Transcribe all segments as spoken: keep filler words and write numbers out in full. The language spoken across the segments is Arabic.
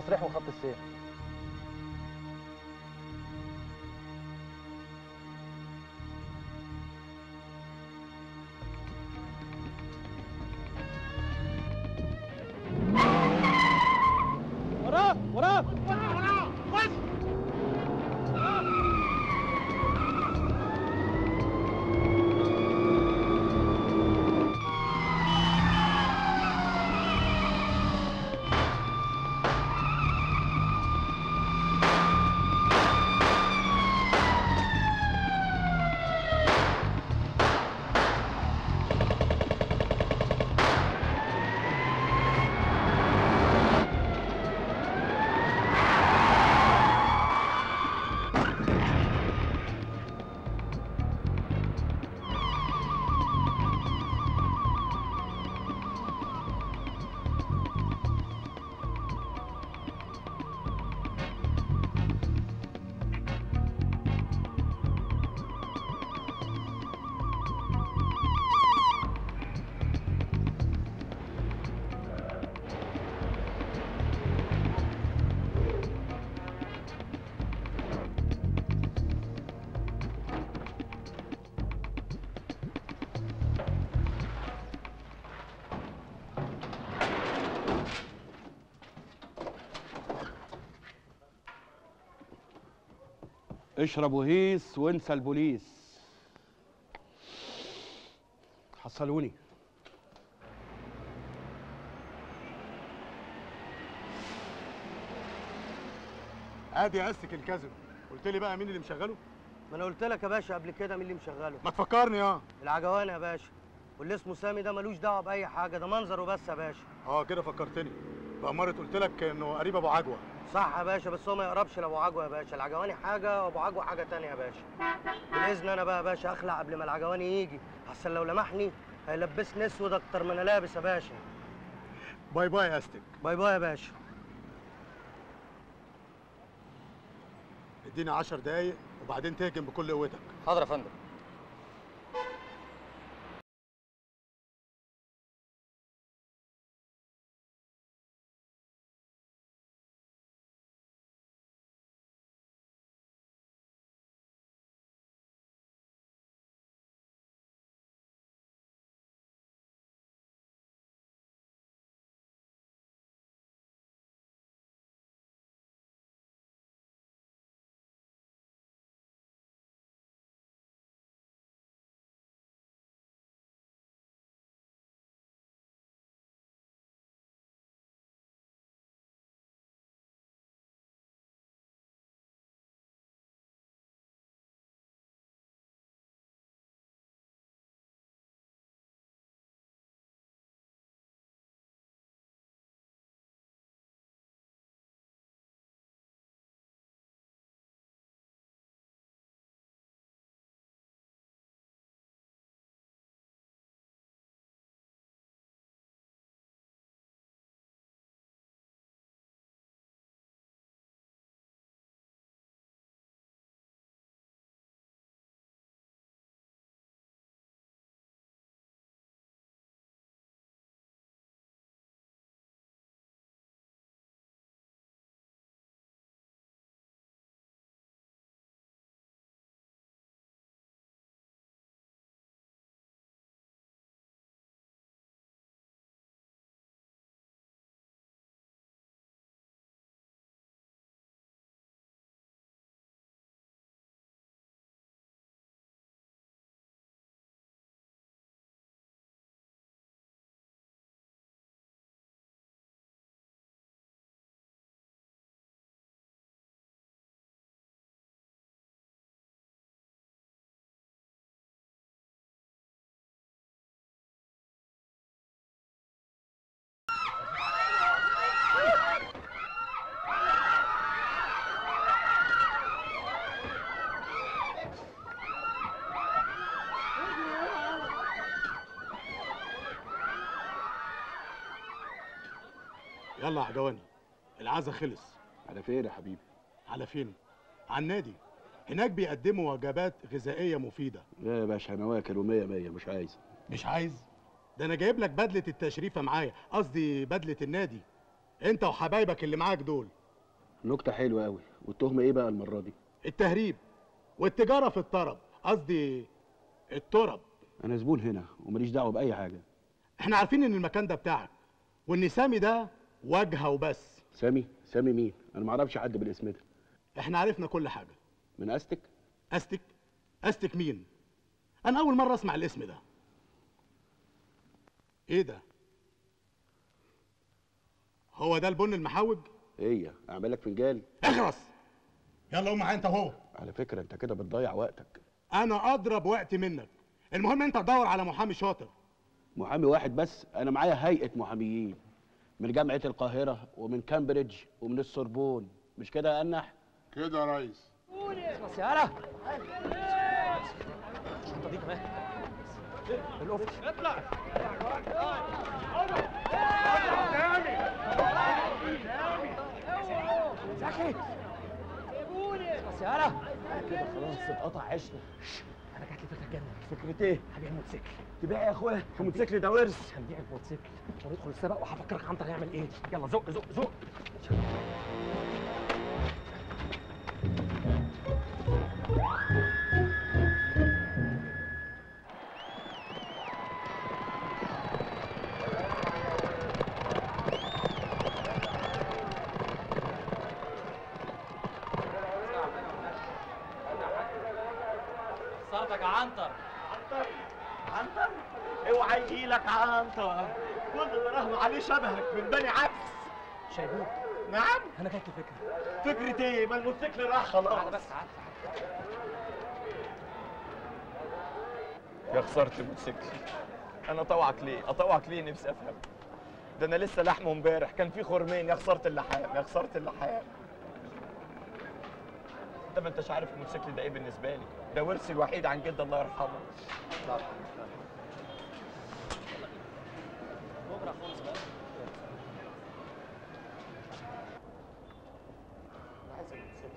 تصريح وخط السير. وراك وراك وراك خش. اشرب وهيس وانسى البوليس. حصلوني. ادي قاسك الكذب. قلت لي بقى مين اللي مشغله؟ ما انا قلت لك يا باشا قبل كده مين اللي مشغله. ما تفكرني. اه العجواني يا باشا، واللي اسمه سامي ده ملوش دعوه باي حاجه، ده منظر وبس يا باشا. اه كده فكرتني. بقى مرة قلت لك انه قريب ابو عجوه. صح يا باشا، بس هو ما يقربش لابو عجوه يا باشا، العجواني حاجه وابو عجوه حاجه تانية يا باشا. بالاذن انا بقى يا باشا اخلع قبل ما العجواني يجي، احسن لو لمحني هيلبسني اسود اكتر ما انا لابس يا باشا. باي باي يا استك. باي باي يا باشا. اديني عشر دقايق وبعدين تهجم بكل قوتك. حاضر يا فندم. يلا يا عجواني، العزا خلص. على فين يا حبيبي؟ على فين؟ على النادي، هناك بيقدموا وجبات غذائيه مفيده. لا يا باشا انا واكل ومية مية. مش عايز. مش عايز؟ ده انا جايب لك بدله التشريفه معايا، قصدي بدله النادي. انت وحبايبك اللي معاك دول. نكته حلوه قوي. والتهمه ايه بقى المره دي؟ التهريب والتجاره في الطرب، قصدي الترب. انا زبون هنا وماليش دعوه باي حاجه. احنا عارفين ان المكان ده بتاعك وان سامي ده واجهه وبس. سامي؟ سامي مين؟ انا ما اعرفش حد بالاسم ده. احنا عرفنا كل حاجه من استك. استك؟ استك مين؟ انا اول مره اسمع الاسم ده. ايه ده؟ هو ده البن المحوج؟ ايه، اعمل لك فنجان؟ اخرس. يلا قوم معايا انت اهو. على فكره انت كده بتضيع وقتك. انا اضرب وقت منك. المهم انت تدور على محامي شاطر. محامي واحد بس؟ انا معايا هيئه محاميين من جامعه القاهره ومن كامبريدج ومن السوربون، مش كده يا انح؟ كده يا ريس. اسمع سياره الشرطه دي كمان الاوفتي. اطلع زكي. اسمع سياره كده خلاص اتقطع عشنا. انا جات لي فكره تجنن. فكره ايه؟ هبيع الموتوسيكل. تبيع يا اخويا؟ الموتوسيكل ده ورث. هنبيع الموتوسيكل وندخل السباق وهفكرك عنتر يعمل ايه. يلا زق زق زق. صارتك عنتر. عنتر عنتر اوعى يجيلك عنتر. كل اللي راهن عليه شبهك من بني عكس. شايفوك؟ نعم. انا جات لي فكره. فكره ايه؟ ما الموتوسيكل راح خلاص. تعالى بس تعالى. يا خساره الموتوسيكل. انا طوعك ليه؟ اطوعك ليه؟ نفسي افهم. ده انا لسه لحمه امبارح، كان في خرمين. يا خساره اللحام، يا خساره اللحام. انت ما انتش عارف الموتوسيكل ده ايه بالنسبه لي. ده ورثي الوحيد عن جد الله يرحمه. الله يرحمه. بكره خالص بقى. انا عايز الموتوسيكل.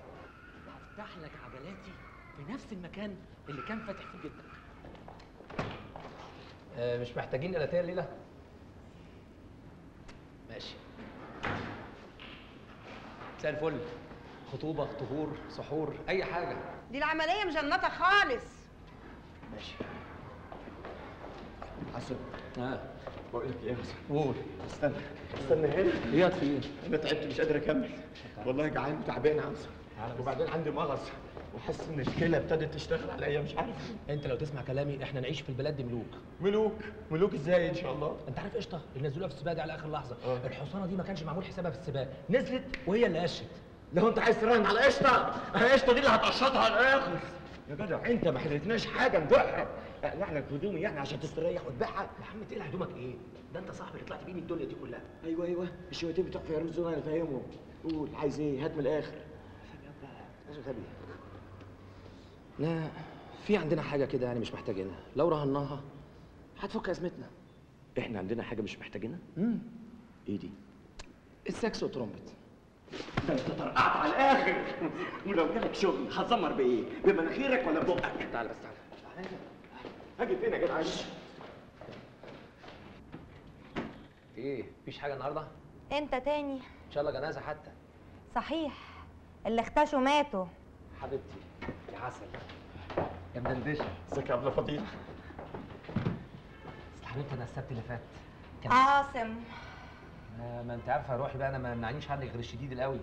هفتح لك عجلاتي في نفس المكان اللي كان فاتح فيه جدك. آه مش محتاجين قلاتيه الليله؟ ماشي. مساء الفل. خطوبة، طهور، سحور، أي حاجة. دي العملية مجنطة خالص. ماشي. حسن. ها. بقول لك إيه يا حسن؟ قول. استنى. استنى هنا. إيه يا طفيل؟ أنا تعبت مش قادر أكمل. والله جعان وتعبان عاوزة. وبعدين عندي مغص وحاسس إن الكلى ابتدت تشتغل عليا مش عارف. أنت لو تسمع كلامي إحنا نعيش في البلد دي ملوك. ملوك؟ ملوك إزاي إن شاء الله؟ أنت عارف قشطة اللي نزلوها في السباق دي على آخر لحظة. أوه. الحصانة دي ما كانش معمول حسابها في السباق، نزلت وهي اللي قشت. لو انت عايز تراهن على قشطه، اهي قشطه دي اللي هتقشطها الاخر. يا جدع انت ما حلتناش حاجه نبيعها، اقلع لك هدومي يعني عشان تستريح وتبيعها؟ يا عم تقلع هدومك ايه؟ ده انت صاحبي اللي طلعت بيه من الدنيا دي كلها. ايوه ايوه الشويتين بتوع فيروز دول انا فاهمهم. قول عايز ايه؟ هات من الاخر. غبي غبي. لا في عندنا حاجه كده يعني مش محتاجينها، لو رهناها هتفك ازمتنا. احنا عندنا حاجه مش محتاجينها؟ امم ايه دي؟ الساكس وترومبت. ده انت طرقعت على الاخر. ولو جالك شغل هتزمر بايه؟ بمناخيرك ولا ببقك؟ تعالى بس تعالى. تعالى هاجي فين يا جدع؟ ايه؟ مفيش حاجه النهارده؟ انت تاني؟ ان شاء الله جنازه حتى. صحيح اللي اختشوا ماتوا. حبيبتي يا عسل يا مدندشه. ازيك يا ابله فضيله؟ اصل حبيبتي انا السبت اللي فات كان عاصم. ما انت عارفه روحي بقى، انا ما منعنيش عنك غير الشديد القوي.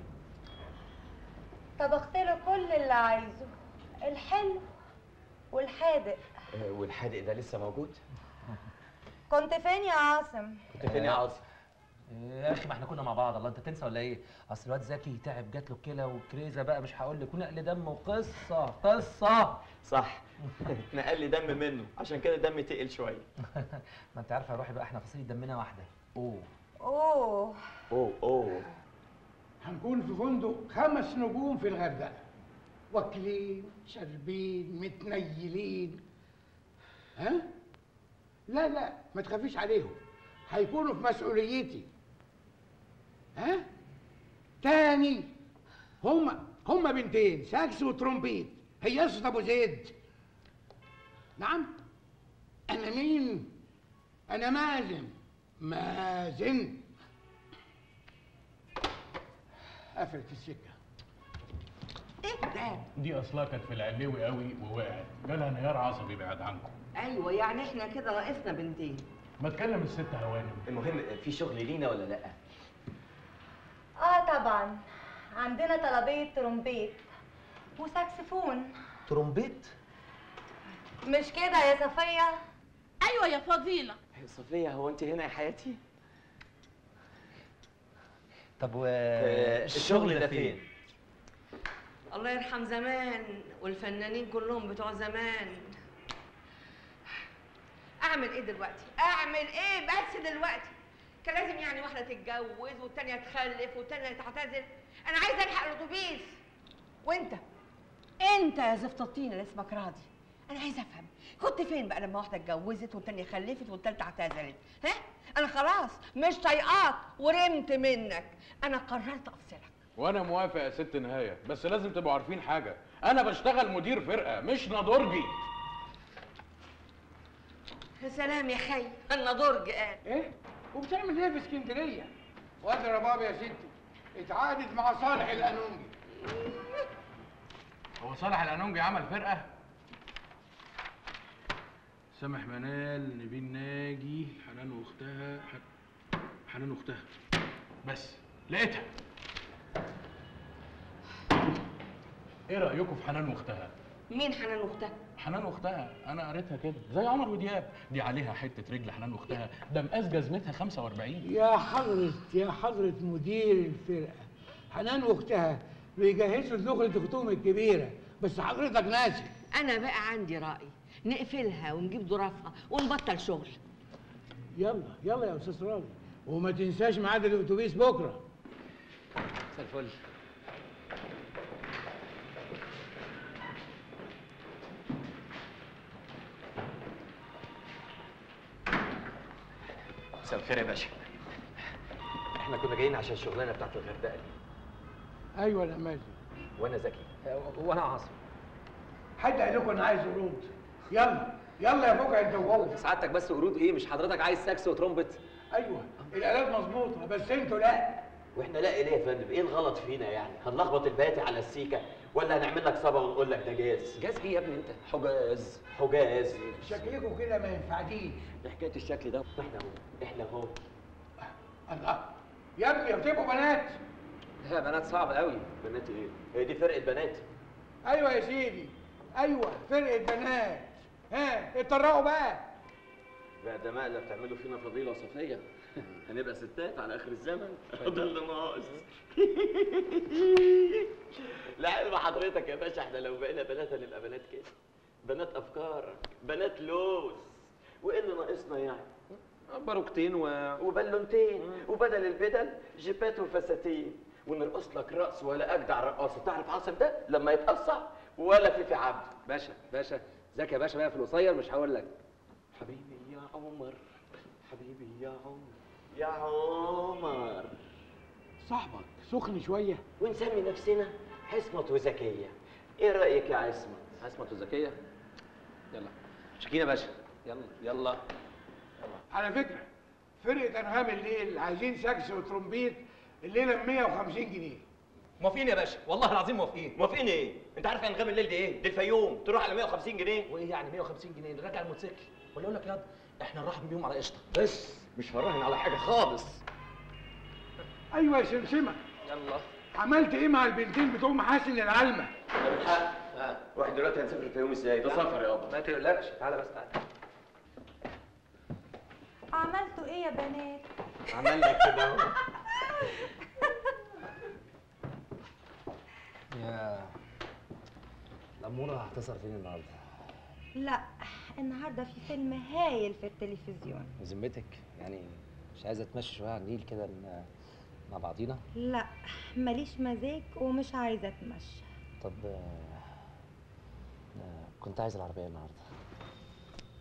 طبخت له كل اللي عايزه، الحلو والحادق. اه والحادق ده لسه موجود؟ كنت فين يا عاصم؟ كنت فين يا عاصم؟ يا اخي ما احنا كنا مع بعض. الله انت تنسى ولا ايه؟ اصل الواد زكي تعب، جات له كلى وكريزه بقى مش هقول لك، ونقل دم وقصه قصه. صح نقل لي دم منه عشان كده دمي تقل شويه. ما انت عارفه يا روحي بقى احنا فصيله دمنا واحده. اوه اوه اوه اوه. هنكون في فندق خمس نجوم في الغردقه، واكلين شاربين متنيلين. ها؟ لا لا ما تخافيش عليهم، هيكونوا في مسؤوليتي. ها؟ تاني هما هما بنتين، ساكس وترومبيت، هيصت ابو زيد. نعم؟ أنا مين؟ أنا مازن. مازن قفلت السكه. ايه ده؟ دي اصلها كانت في العلوي قوي ووقعت، جالها انهيار عصبي بعد عنكم. ايوه يعني احنا كده ناقصنا بنتين. ما تكلم الست هوانم. المهم في شغل لينا ولا لا؟ اه طبعا، عندنا طلبيه ترومبيت وساكسفون. ترومبيت؟ مش كده يا صفيه؟ ايوه يا فضيله. يا صفيه هو انت هنا يا حياتي؟ طب و الشغل ده فين؟ الله يرحم زمان والفنانين كلهم بتوع زمان. اعمل ايه دلوقتي؟ اعمل ايه بس دلوقتي؟ كان لازم يعني واحده تتجوز والتانيه تخلف والتانيه تعتزل. انا عايزه الحق الاتوبيس. وانت انت يا زفت الطين اللي اسمك راضي، انا عايزه افهم كنت فين بقى لما واحده اتجوزت والتانيه خلفت والتالته اعتزلت؟ ها؟ انا خلاص مش طايقاك ورمت منك، انا قررت افصلك. وانا موافق يا ست نهايه، بس لازم تبقوا عارفين حاجه، انا بشتغل مدير فرقه مش نادرجي. يا سلام يا خي، النادرج قال ايه؟ وبتعمل ايه في اسكندريه؟ وادي رباب يا ستي اتعاقدت مع صالح الانونجي. هو صالح الانونجي عمل فرقه؟ سامح منال، نبيل ناجي، حنان واختها، حنان واختها بس لقيتها. ايه رايكم في حنان واختها؟ مين حنان واختها؟ حنان واختها انا قريتها كده زي عمر ودياب، دي عليها حته رجل حنان واختها، ده مقاس جزمتها خمسة وأربعين. يا حضره يا حضره مدير الفرقه، حنان واختها بيجهزوا دخلة اختهم الكبيره، بس حضرتك ناسي. انا بقى عندي راي، نقفلها ونجيب ظرافها ونبطل شغل. يلا يلا يا استاذ راضي، وما تنساش ميعاد الاتوبيس بكره. مساء الفل. مساء الخير يا باشا. احنا كنا جايين عشان الشغلانه بتاعت الغردقه دي. ايوه انا مازن. وانا زكي. وانا عاصم. حد قال لكم انا عايز قرود؟ يلا يلا يا فوجئ انت وهو. سعادتك بس قرود ايه؟ مش حضرتك عايز ساكس وترومبت؟ ايوه الالات مظبوطه بس انتوا لا. واحنا لا ليه يا فندم؟ ايه الغلط فينا يعني؟ هنلخبط البياتي على السيكه ولا هنعمل لك صبا ونقول لك ده جاز؟ جاز ايه يا ابني انت؟ حجاز حجاز. شكلكم كده ما ينفعديش. حكايه الشكل ده احنا اهو احنا اهو. الله يا ابني هتبقوا بنات؟ لا بنات صعب قوي. بنات ايه؟ هي دي فرقه بنات. ايوه يا سيدي ايوه فرقه بنات. ها اتطرقوا بقى. بقى ده مقلب تعملوا فينا فضيله وصفيه. هنبقى ستات على اخر الزمن. ده اللي ناقص. لعلم حضرتك يا باشا احنا لو بقينا بنات هنبقى بنات كده، بنات افكارك، بنات لوز. وايه اللي ناقصنا يعني؟ باروكتين و... وبالونتين وبدل البدل جيبات وفساتين، ونرقص لك رقص ولا اجدع رقاصه. تعرف عاصم ده لما يتقصع ولا في في عبد. باشا باشا ذاك يا باشا بقى في القصير مش هقول لك. حبيبي يا عمر حبيبي يا عمر يا عمر. صاحبك سخن شويه ونسمي نفسنا عصمت وزكيه. ايه رايك يا عصمت؟ عصمت وزكيه. يلا شكينا باشا. يلا يلا على فكره فرقه انغام الليل عايزين ساكس وترومبيت الليله ب مية وخمسين جنيه. موافقين يا باشا؟ والله العظيم موافقين. موافقين ايه؟ انت عارف انغام الليل دي ايه؟ دي الفيوم تروح على مية وخمسين جنيه. وايه يعني مية وخمسين جنيه؟ نرجع الموتوسيكل ولا اقول لك ياض احنا نراهن بيهم على قشطه. بس مش هراهن على حاجه خالص. ايوه يا شمشمه. يلا عملت ايه مع البنتين بتوع محاسن العلمه؟ ده بالحق. ها واحد دلوقتي هنسافر الفيوم ازاي؟ ده سفر يابا. ما تقلقش تعالى بس تعالى. عملتوا ايه يا بنات؟ عملنا كده اهو. يا الأمورة هتسهر فين النهارده؟ لا النهارده في فيلم هايل في التلفزيون. بذمتك يعني مش عايزه اتمشى شويه على النيل كده مع بعضينا؟ لا ماليش مزاج ومش عايزه اتمشى. طب كنت عايز العربيه النهارده.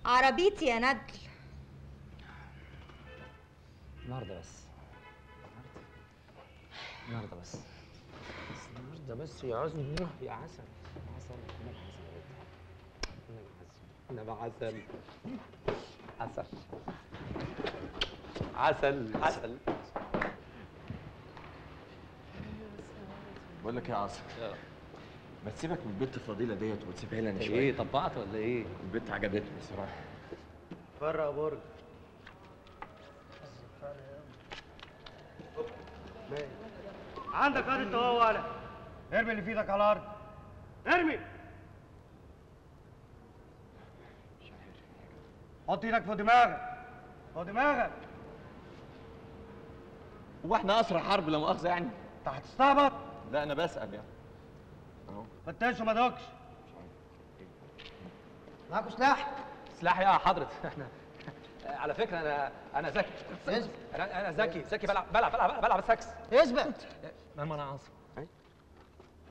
عربيتي يا ندل. النهارده بس النهارده بس النهارده بس يا عزم. يا عسل يا عسل. انا بعسل عسل عسل عسل. بقول لك يا عاصم، ما تسيبك من البنت الفضيله ديت وتسيبها لنا شويه. ايه طبعت ولا ايه؟ البنت عجبتني بصراحه. فرق برج. عندك ارض اهو، ولا ارمي اللي في ايدك على الارض، ارمي. حط ايدك في دماغك، في دماغك. هو احنا اسرى حرب لا مؤاخذه يعني؟ انت هتستعبط؟ لا انا بسال يعني. اهو فتش وما دوكش. معاكوا سلاح؟ سلاح يا حضرة؟ احنا على فكره انا انا ذكي. اثبت. انا انا ذكي ذكي بلعب بلعب بلعب بلعب سكس. اثبت. ما انا عاصم.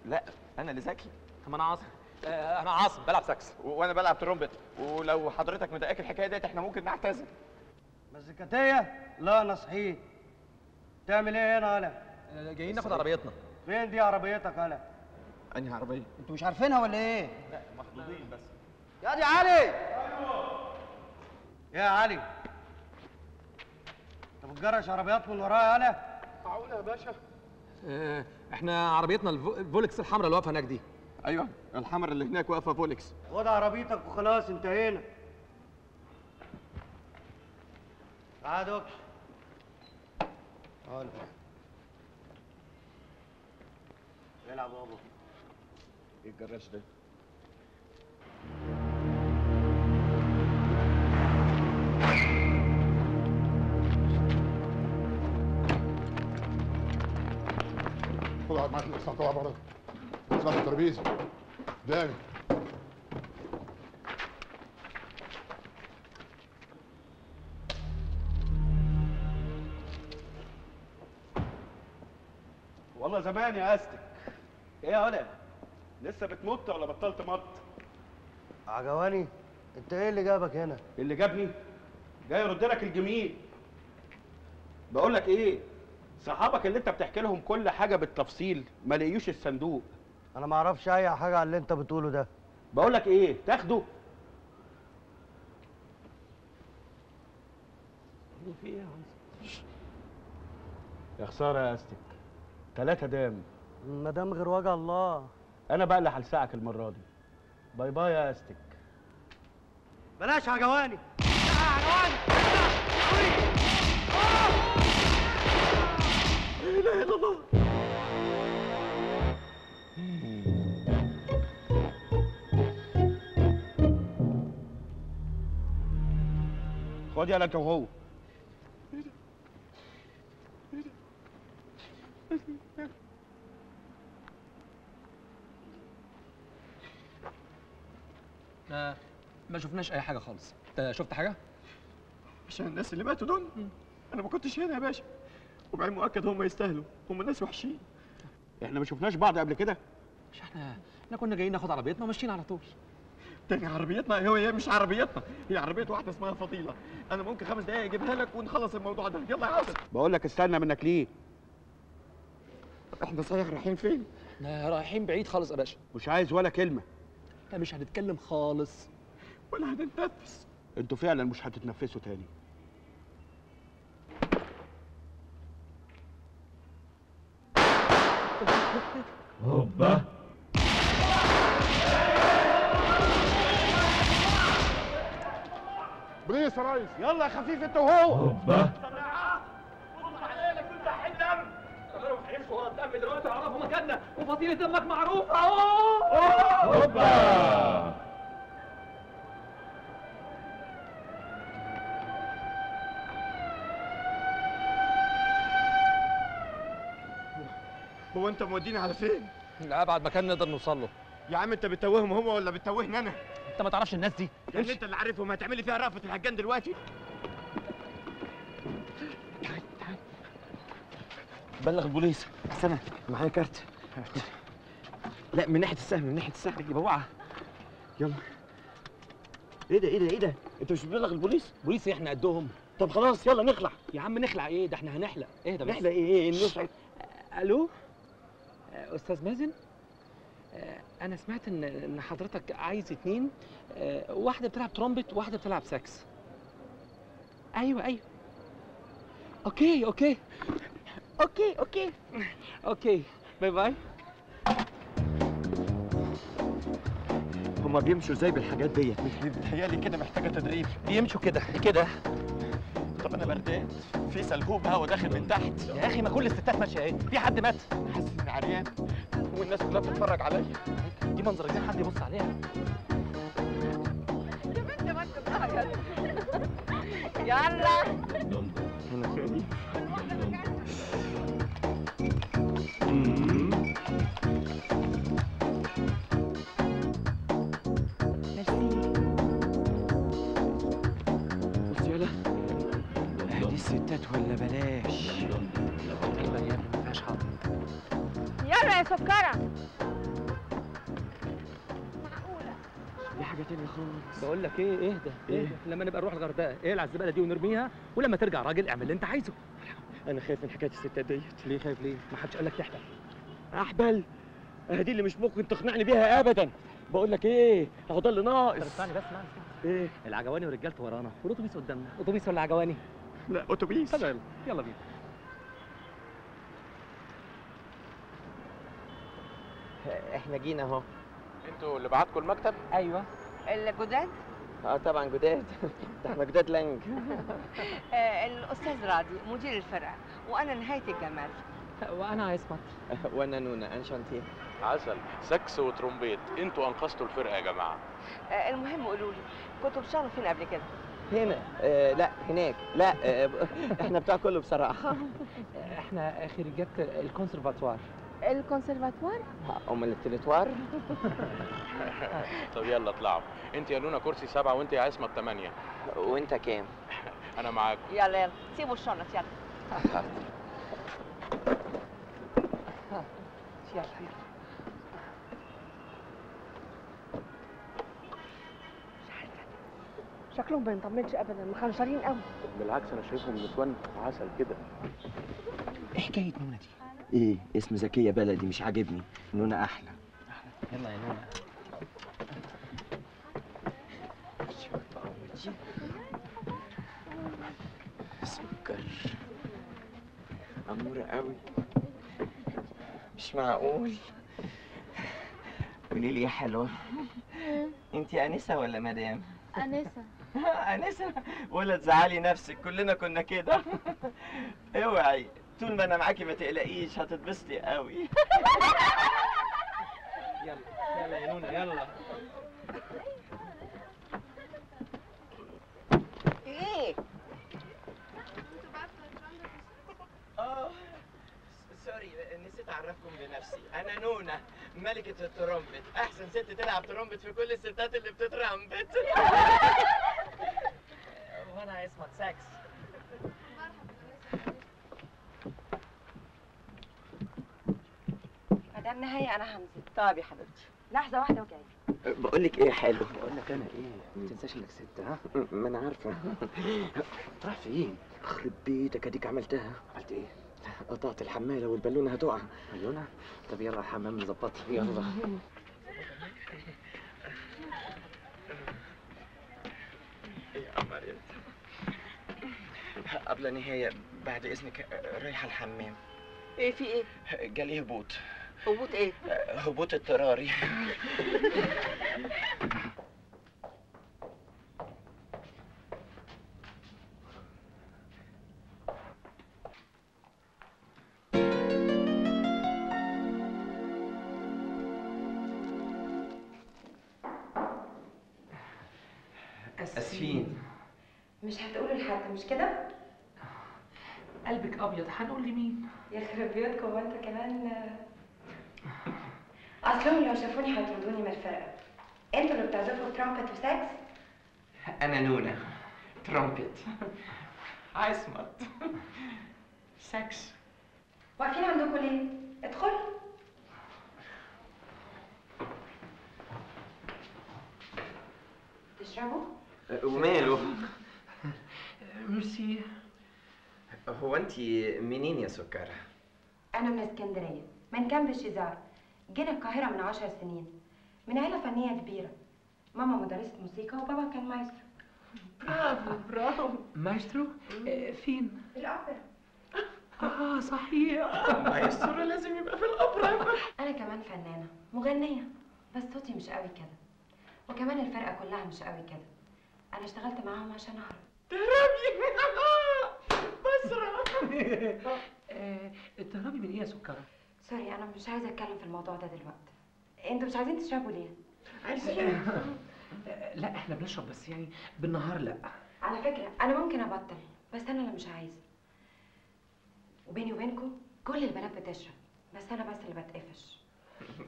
لا انا اللي ذكي. طب انا عاصم. انا عاصم بلعب سكس وانا بلعب ترومبت، ولو حضرتك مضايقاك الحكايه ديت احنا ممكن نعتذر. مزيكاتيه؟ لا انا صحيح. تعمل ايه هنا انا؟ جايين ناخد عربيتنا. فين دي عربيتك انا؟ انهي عربيه؟ انتوا مش عارفينها ولا ايه؟ لا محظوظين بس. يا دي علي. ايوه يا علي، انت بتجرش عربيات من ورايا انا؟ معقول يا باشا؟ اه احنا عربيتنا الفولكس الحمراء اللي واقفه هناك دي. ايوه الحمراء اللي هناك واقفه فولكس. خد عربيتك وخلاص انتهينا. تعال دوكش. تعال العب يا بابا. ايه الجراش ده؟ خد اقعد معاك الاقصى طبعا برضه. اسمع في الترابيزه قدامي. والله زمان يا استك. ايه يا هلا؟ لسه بتمط ولا بطلت مط؟ عجواني انت ايه اللي جابك هنا؟ اللي جابني؟ جاي ارد لك الجميل. بقول لك ايه؟ صحابك اللي انت بتحكي لهم كل حاجه بالتفصيل ما لقيوش الصندوق. انا ما اعرفش اي حاجه عن اللي انت بتقوله ده. بقول لك ايه؟ تاخده؟ في ايه يا عم؟ يا خساره يا استك. ثلاثه دام. ما دام غير وجه الله. انا بقى اللي هلسعك المره دي. باي باي يا استك. بلاش عجواني. عجواني. لا اله الا الله. خد يا لك وهو. ما ما شفناش اي حاجه خالص. انت شفت حاجه؟ عشان الناس اللي ماتوا دول انا ما كنتش هنا يا باشا، وبعين مؤكد هم يستاهلوا، هم الناس وحشين. احنا ما شفناش بعض قبل كده؟ مش احنا احنا كنا جايين ناخد عربيتنا وماشيين على طول. تاني عربيتنا؟ هو هي مش عربيتنا، هي عربيه واحده اسمها فضيله. انا ممكن خمس دقايق اجيبها لك ونخلص الموضوع ده. يلا يا عاصم. بقول لك استنى منك ليه؟ احنا صحيح رايحين فين؟ احنا رايحين بعيد خالص يا باشا. مش عايز ولا كلمه. احنا مش هنتكلم خالص ولا هنتنفس. انتوا فعلا مش هتتنفسوا تاني. هوبا بليس يا ريس. يلا يا خفيف انت وهو. هوبا اطلع عليك انت حل دم. غيرهم هيمشوا ورا الدم دلوقتي ويعرفوا مكاننا، وفضيله دمك معروفه اهو. هوبا هو انت موديني على فين؟ لأبعد مكان نقدر نوصل له. يا عم انت بتتوههم هو ولا بتتوهني انا؟ انت ما تعرفش الناس دي يعني. انت اللي عارفهم. هتعملي فيها رأفة الهجان دلوقتي. تعال تعال بلغ البوليس. استنى معايا كارت. لا من ناحية السهم، من ناحية السهم اللي بوعها. يلا. ايه ده ايه ده ايه ده؟ انت مش بتبلغ البوليس؟ بوليس احنا قدهم. طب خلاص يلا نخلع. يا عم نخلع ايه؟ ده احنا هنحلق. ايه ده بس؟ نحلق ايه؟ ايه نصعد. الو استاذ مازن، انا سمعت ان ان حضرتك عايز اتنين، واحده بتلعب ترومبت وواحده بتلعب ساكس. ايوه ايوه اوكي اوكي اوكي اوكي اوكي باي باي. هما بيمشوا ازاي بالحاجات ديت؟ بيتهيألي كده محتاجه تدريب. بيمشوا كده كده. طب انا بردان في سلكوب هوا داخل من تحت. يا اخي ما كل الستات ماشيه اهي، في حد مات؟ حاسس اني عريان والناس كلها بتتفرج عليا. دي منظر جديد حد يبص عليها. يلا هنا فادي. ولا بلاش القلبة يا ابني مفيهاش حظ. يلا يا سكرة. معقولة دي حاجة تانية خالص. بقول لك ايه اهدى اهدى لما نبقى نروح الغردقة ايه العزبالة دي ونرميها، ولما ترجع راجل اعمل اللي انت عايزه. أنا خايف من حكاية الستات ديت. ليه خايف ليه؟ ما حدش قال لك تحبل؟ أحبل؟ أهدي اللي مش ممكن تقنعني بيها أبدا. بقول لك ايه أهو ده اللي ناقص. طب اسمعني بس اسمعني. ايه؟ العجواني ورجالته ورانا والأتوبيس قدامنا. أتوبيس ولا عجواني؟ لا اتوبيس. يلا يلا بينا. احنا جينا اهو. انتوا اللي بعتكم المكتب؟ ايوه. اللي جداد؟ اه طبعا جداد. ده احنا جداد لانج. الاستاذ راضي مدير الفرع، وانا نهايه الجمال. وانا عصمت. وانا نونا انشانتيه. عسل سكس وترومبيت. انتوا انقذتوا الفرقه يا جماعه. المهم قولوا لي كنتوا بتشتغلوا فين قبل كده؟ هنا آه لا هناك لا آه احنا بتاع كله بصراحه. احنا خريجات الكونسرفاتوار. الكونسرفاتوار؟ امال التليتوار؟ طب يلا اطلعوا. انت يا نونا كرسي سبعه وانت يا عصمت ثمانيه. وانت كام؟ انا معاكم. يلا يلا سيبوا الشنط يلا. يلا يلا. شكلهم ما ينطمنش ابدا، مخنشرين قوي. بالعكس انا شايفهم نسوان وعسل كده. ايه حكايه نونا دي؟ ايه اسم زكيه بلدي مش عاجبني. نونا احلى. احلى يلا يا نونا. سكر اموره قوي مش معقول. قولي لي يا حلوه انت انسه ولا مدام؟ انسه. انسه ولا تزعلي نفسك كلنا كنا كده. اوعي طول ما انا معاكي ما تقلقيش هتتبسطي قوي. يلا يلا يا نونا يلا. ايه؟ اه سوري نسيت اعرفكم بنفسي. انا نونا ملكة الترومبت، احسن ست تلعب ترومبت في كل الستات اللي بتترمبت. وانا عصمت ساكس. مدام نهاية انا همزة. طب يا حبيبتي لحظة واحدة وجاية. بقول لك ايه يا حلو؟ بقول لك انا ايه؟ ما تنساش انك ست. ها؟ ما انا عارفة. رايح فين؟ اخرب بيتك اديك عملتها. عملت ايه؟ قطعت الحمالة والبالونة هتقع. بالونة؟ طب يلا الحمام نظبطها يلا. يا قمر انت. قبل نهاية بعد إذنك رايحة الحمام. إيه في إيه؟ جالي هبوط. هبوط إيه؟ هبوط اضطراري. أسفين. مش هتقولوا لحد مش كده؟ قلبك أبيض هنقول لمين؟ يخرب بيوتكم هو أنت كمان. أصلهم لو شافوني هيطردوني من الفرقة. أنتوا اللي بتعزفوا ترامبت وساكس؟ أنا نونا ترامبت. عصمت ساكس. واقفين عندكم ليه؟ ادخلوا. تشربوا؟ وماله؟ ميرسي. هو انت منين يا سكر؟ انا من اسكندريه من جنب الشيزار. جينا القاهره من عشر سنين من عيله فنيه كبيره. ماما مدرسه موسيقى وبابا كان مايسترو. برافو برافو. مايسترو؟ فين؟ في الاوبرا. اه صحيح مايسترو لازم يبقى في الاوبرا. انا كمان فنانه مغنيه بس صوتي مش قوي كده. وكمان الفرقه كلها مش قوي كده. انا اشتغلت معاهم عشان اهرب. تهربي؟ بسرعه. تهربي من ايه يا سكره؟ سوري انا مش عايزه اتكلم في الموضوع ده دلوقتي. انتوا مش عايزين تشربوا ليه؟ عايزين. لا احنا بنشرب بس يعني بالنهار. لا على فكره انا ممكن ابطل بس انا اللي مش عايزه. وبيني وبينكم كل البنات بتشرب بس انا بس اللي بتقفش.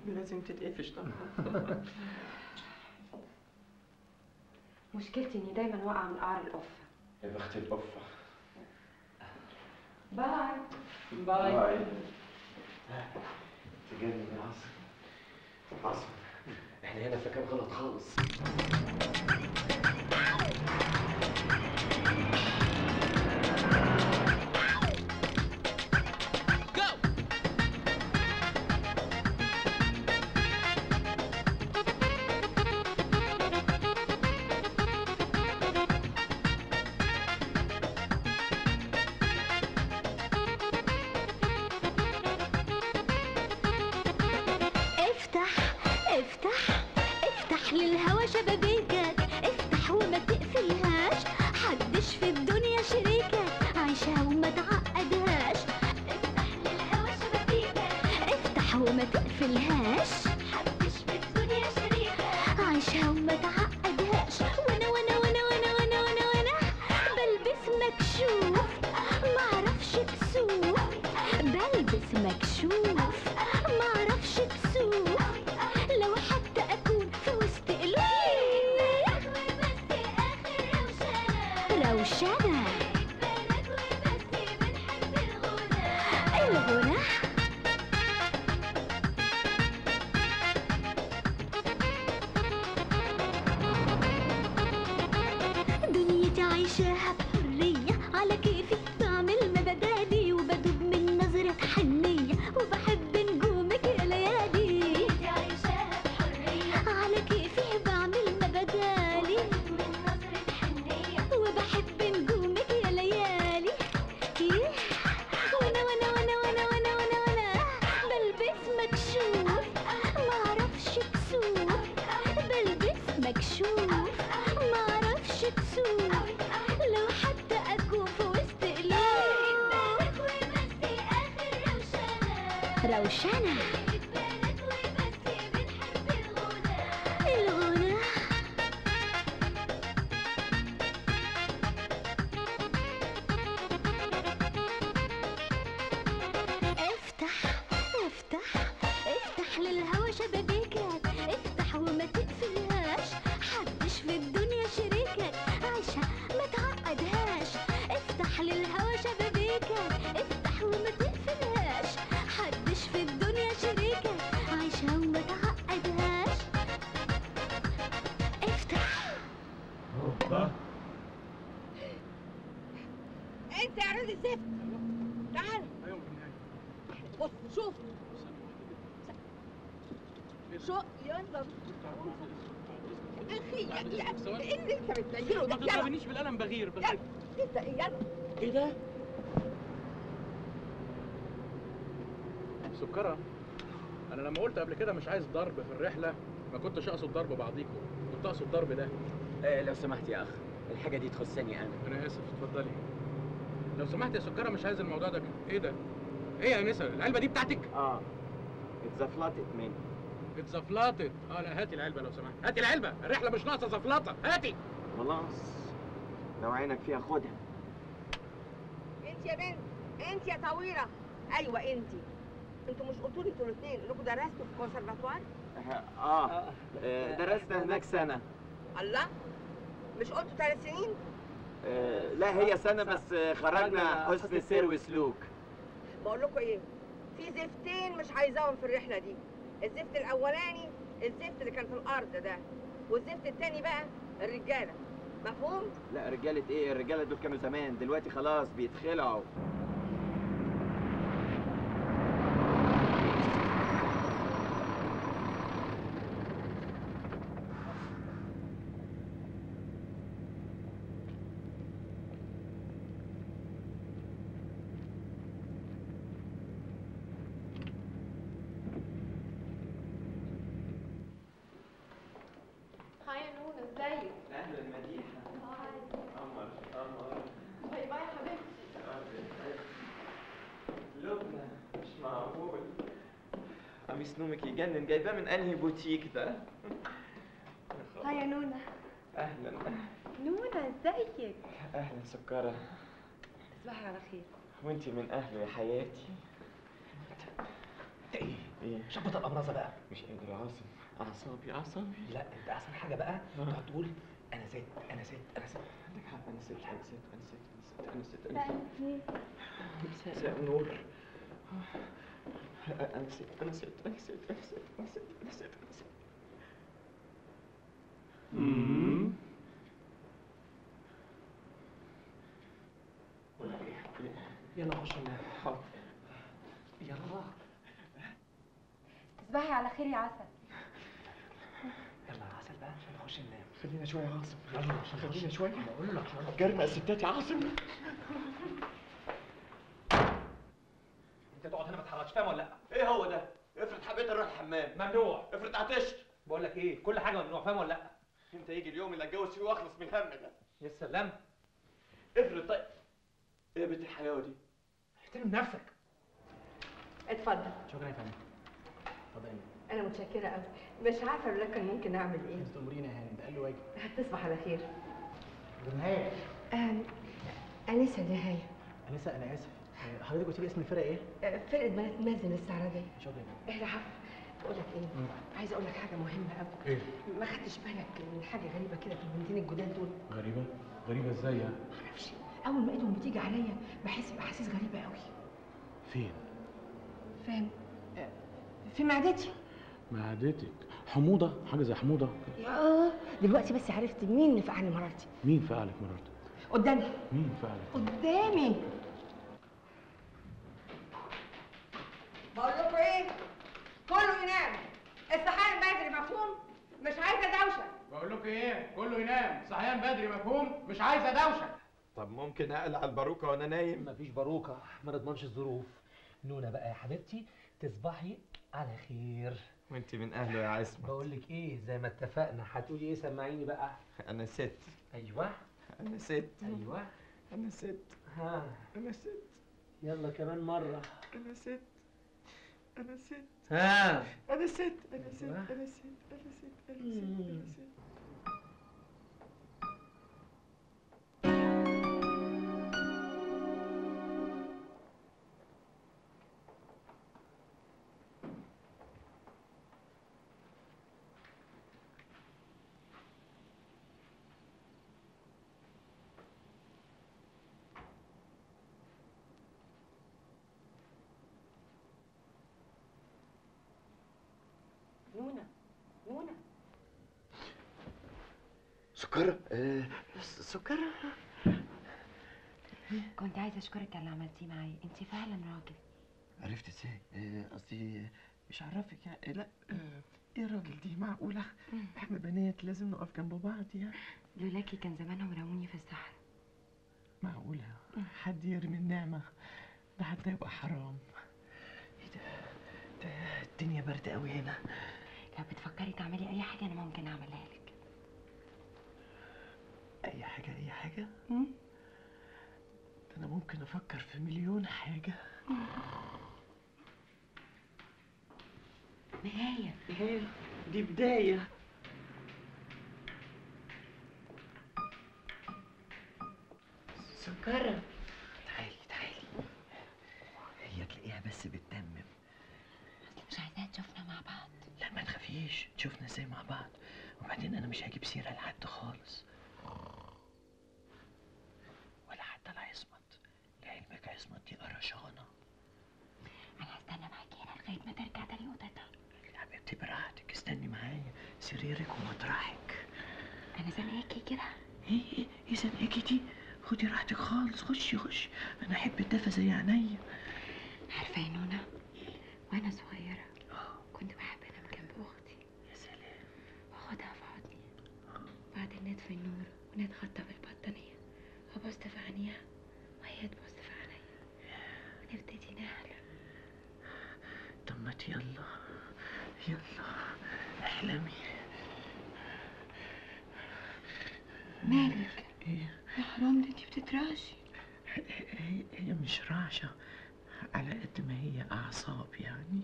لازم تتقفش طبعا. مشكلتي اني دايما واقعه من قعر القفه. يا بخت القفه. باي باي باي. تجنن يا عصر. عصر احنا هنا في مكان غلط خالص. مش عايز ضرب في الرحله. ما كنتش اقصد ضرب بعضيكم، كنت اقصد ضرب ده. ايه لو سمحت يا اخ الحاجه دي تخصني انا. انا اسف. اتفضلي لو سمحت يا سكره. مش عايز الموضوع ده. ايه ده؟ ايه يا انسه العلبه دي بتاعتك؟ اه اتزفلطت مني. اتزفلطت؟ اه لا هاتي العلبه لو سمحت. هاتي العلبه، الرحله مش ناقصه زفلطه. هاتي. خلاص لو عينك فيها خدها. انت يا بنت، انت يا طويله. ايوه انت. انتوا مش قلتولي انتوا الاثنين انكم درستوا في كونسرفاتوار؟ اه, آه. درسنا هناك سنه. الله، مش قلتوا ثلاث سنين؟ آه لا هي سنه بس. خرجنا حسن سير وسلوك. بقول لكم ايه؟ في زفتين مش عايزاهم في الرحله دي. الزفت الاولاني الزفت اللي كان في الارض ده، والزفت الثاني بقى الرجاله. مفهوم؟ لا رجاله ايه؟ الرجاله دول كانوا زمان، دلوقتي خلاص بيتخلعوا. مديحة. قمر قمر. باي باي حبيبتي. لبنى مش معقول. قميص نومك يجنن، جايباه من انهي بوتيك ده؟ هاي يا نونة. اهلا. نونة ازيك؟ اهلا سكرة. تصبحي على خير. وانتي من اهله يا حياتي. انت ايه؟ ايه؟ شبط القمرصة بقى. مش قادر يا عاصم، اعصابي اعصابي. لا انت احسن حاجة بقى تقعد تقول انا ست انا ست انا ست. عندك حق، انا ست انا ست انا ست انا ست انا ست. مساء النور. انا ست انا ست انا ست انا ست انا ست انا ست انا ست. اممم يلا خش النار. حاضر يلا. تصبحي على خير يا عسل. يلا يا عسل بقى عشان نخش ننام. خلينا شويه يا عاصم، يلا عشان خلينا شويه. بقول لك جرمق الستات يا عاصم. انت تقعد هنا ما تتحركش، فاهم ولا لا؟ ايه هو ده؟ افرض حبيت اروح الحمام ممنوع، افرض عطشت. بقول لك ايه، كل حاجه ممنوع، فاهم ولا لا؟ انت يجي اليوم اللي اتجوز فيه واخلص من الهم ده. يا سلام. افرض طيب ايه يا بنت الحلاوه دي؟ احترم نفسك. اتفضل. شكرا يا فندم. اتفضلي. انا متشكره قوي، مش عارفه لو كان ممكن اعمل ايه. انت تأمرينا يا هند، اقل واجب. هتصبح على خير. نهايه. أم... انسه نهايه. انسه انا اسف، حضرتك قلت لي اسم الفرقه ايه؟ فرقه بنات مازن السعربيه. شكرا يا فندم. احنا بقول لك ايه؟ عايزه اقول لك حاجه مهمه قوي. ايه؟ ما خدتش بالك من حاجه غريبه كده في البنتين الجداد دول؟ غريبه؟ غريبه ازاي يعني؟ ما اعرفش، اول ما لقيتهم بتيجي عليا بحس باحاسيس غريبه قوي. فين؟ فين؟ في معدتي. معدتك؟ حموضه؟ حاجه زي حموضه؟ اه دلوقتي بس عرفت مين فعل مرارتي. مين فعلك مرارتي؟ قدامي. مين فعلك؟ قدامي. بقول لكم ايه؟ كله ينام، الصحيان بدري مفهوم؟ مش عايزه دوشه. بقول لكم ايه؟ كله ينام، صحيان بدري مفهوم؟ مش عايزه دوشه. طب ممكن اقلع الباروكه وانا نايم؟ مفيش باروكه، ما نضمنش الظروف. نونا بقى يا حبيبتي، تصبحي على خير. وانت من اهله يا عصمت. بقول لك ايه، زي ما اتفقنا هتقولي ايه؟ سمعيني بقى. انا ست. ايوه انا ست. ايوه انا ست. ها انا ست. يلا كمان مره. انا ست انا ست. ها انا ست انا ست انا ست انا ست انا ست. نونة نونة سكرة. آه سكرة، كنت عايزة أشكرك على اللي عملتيه معايا، أنت فعلا راجل. عرفت إزاي؟ قصدي آه مش هعرفك يعني. لا آه إيه الراجل دي، معقولة؟ إحنا بنات لازم نقف جنب بعض يعني. لولاكي كان زمانهم رموني في الصحراء. معقولة حد يرمي النعمة؟ ده حتى يبقى حرام. إيه ده؟ ده الدنيا باردة أوي هنا. لو بتفكري تعملي اي حاجه انا ممكن اعملها لك. اي حاجه؟ اي حاجه؟ امم انا ممكن افكر في مليون حاجه. نهايه نهايه دي بدايه. سكرة تعالي تعالي، هي تلاقيها بس بتتمم. اصل مش عايزاها تشوفنا مع بعض. لا ما تخافيش، تشوفنا ازاي مع بعض. وبعدين انا مش هجيب سيره لحد خالص، ولا حتى لعصمت. لعلمك عصمت دي قرشانه. انا هستنى معاكي هنا لغايه ما ترجع تاني اوضتها. يا حبيبتي براحتك، استني معايا، سريرك ومطرحك. انا زنقاكي كده؟ ايه ايه ايه زنقاكي دي؟ خدي راحتك خالص، خشي خشي، انا احب الدفا زي عينيا. عارفه يا نونا، وانا صغيره كنت بحب اخدها في حضني، وبعدين نطفي النور ونتغطى بالبطانيه، وابص في عينيها وهي تبص في عينيا، ونبتدي نحلم. طب ما يلا يلا احلمي. مالك؟ يا حرام ده انت بتترعشي. هي مش رعشه على قد ما هي اعصاب يعني.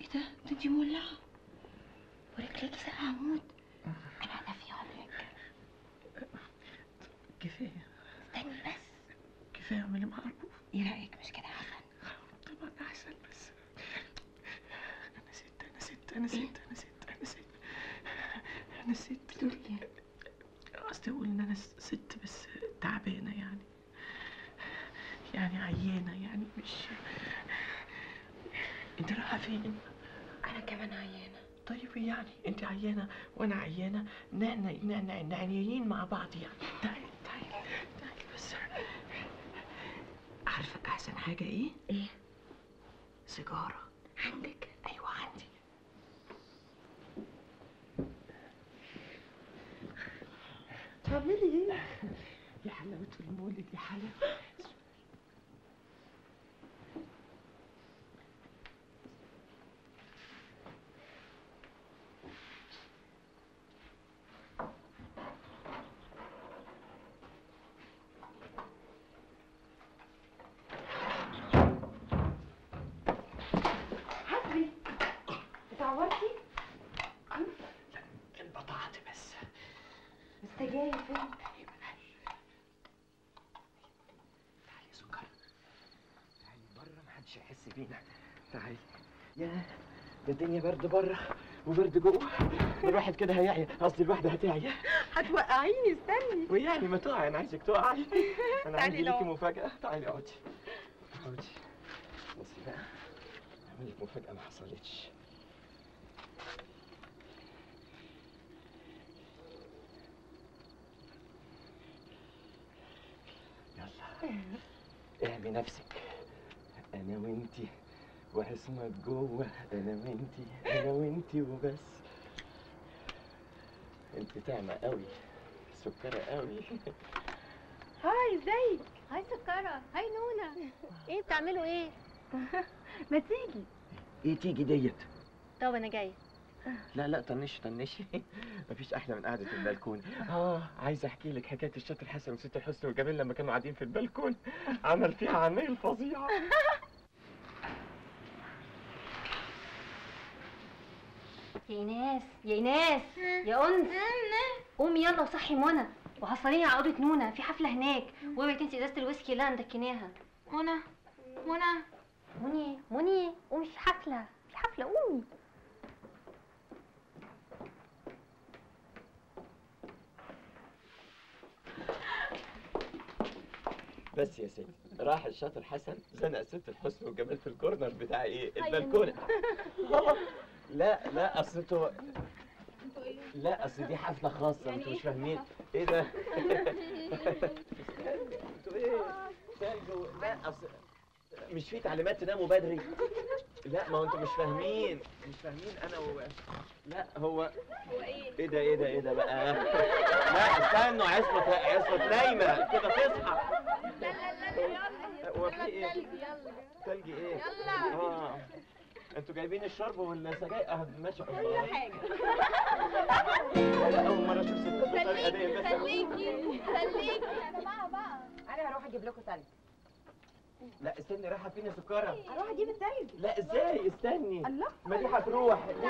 ايه ده؟ ده انت مولعه ورجليكي ساقعه موت. انا هدفي عمرك. كفايه. استني بس. كفايه اعملي معروف. ايه رايك مش كده احسن؟ طبعا احسن بس انا ست انا ست انا ست انا ست انا ست انا ست. بتقول ايه؟ قصدي اقول ان انا ست بس تعبانه يعني. يعني عيانه يعني مش. انت رايحه فين؟ انا كمان عيانه. طيب يعني انت عيانه وانا عيانه نحن نحن عيانين مع بعض يعني. تعالي تعالي تعالي بس. عارفه احسن حاجه ايه؟ ايه؟ سيجاره. عندك؟ ايوه عندي. تعملي ايه؟ يا حلاوه المولد يا حلاوه. الدنيا برد بره وبرد جوه، الواحد كده هيعيا، قصدي الواحده هتعيا. هتوقعيني استني. ويعني ما تقعي، انا عايزك تقعي. انا عندي ليكي مفاجأة، تعالي اقعدي. اقعدي. بصي بقى، هعمل لك مفاجأة ما حصلتش. يلا. اهمي نفسك. انا وانتي. وعصمت جوه انا وانتي انا وانتي وبس. انت تعمى قوي سكره قوي. هاي ازيك؟ هاي سكره. هاي نونه. ايه بتعملوا ايه؟ ما تيجي. ايه تيجي ديت؟ طب انا جايه. لا لا طنشي طنشي. مفيش احلى من قعده البلكونه. اه عايزه احكي لك حكايه الشاطر حسن وست الحسن والجميل لما كانوا قاعدين في البلكونه. عمل فيها عمايل فظيعه. يا ايناس يا ايناس يا انس قومي يلا وصحي منى وحصليني على اوضه نونه في حفله هناك. واوعي تنسي ازازه الويسكي اللي انا مدكناها. منى منى منى منى قومي في حفله في حفله قومي. بس يا ستي راح الشاطر حسن زنق ست الحسن والجمال في الكورنر بتاع ايه البلكونه. لا لا اصل انتوا لا اصل دي حفله خاصه انتوا مش فاهمين ايه ده؟ انتوا ايه؟ لا اصل مش في تعليمات تناموا بدري. لا ما هو انتوا مش فاهمين مش فاهمين انا و لا هو ايه ده ايه ده ايه ده بقى؟ لا استنوا عصمه عصمه نايمه كده تصحى. لا لا لا يلا هو في ايه؟ تلج يلا تلج ايه؟ يلا اه انتوا جايبين الشرب ولا سجاير؟ اه ماشي كل حاجه. انا اول مره اشوف ست بالطريقه دي. بس خليكي خليكي انا معاها بقى. انا هروح اجيب لكم ثلج. لا استني رايحه فين يا سكره؟ هروح اجيب الثلج. لا ازاي؟ استني الله مديحه هتروح. تعالي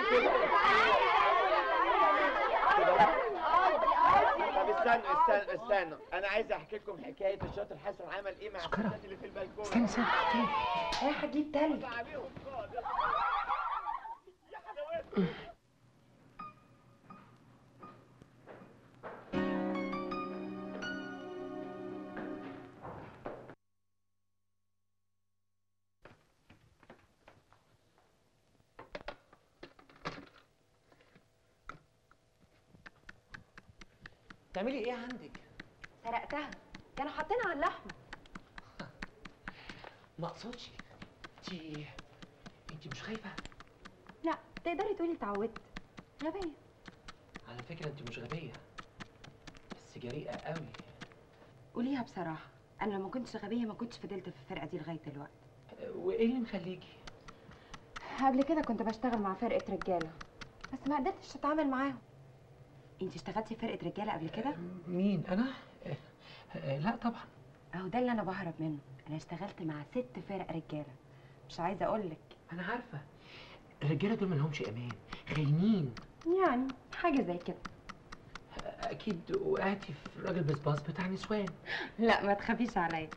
تعالي. طب استنوا استنوا استنوا انا عايز احكي لكم حكايه الشاطر حسن عمل ايه مع الستات اللي في البلكونه. استنى استنى رايحه اجيب ثلج. تعملي ايه عندك؟ سرقتها كانوا حاطينها على اللحمه. ما اقصدش. انتي انتي مش خايفه؟ لا تقدري تقولي اتعودت. غبيه على فكره. انت مش غبيه بس جريئه قوي. قوليها بصراحه انا لو ما كنتش غبيه ما كنتش فضلت في الفرقه دي لغايه دلوقتي. وايه اللي مخليكي؟ قبل كده كنت بشتغل مع فرقه رجاله بس ما قدرتش اتعامل معاهم. انت اشتغلتي في فرقه رجاله قبل كده؟ مين انا؟ آه آه لا طبعا. اهو ده اللي انا بهرب منه، انا اشتغلت مع ست فرق رجاله. مش عايزه اقول لك. انا عارفه الرجاله دول ما لهمش امان، خاينين يعني، حاجه زي كده. اكيد وقعتي في راجل بسباص بتاع نسوان. لا ما تخافيش عليا،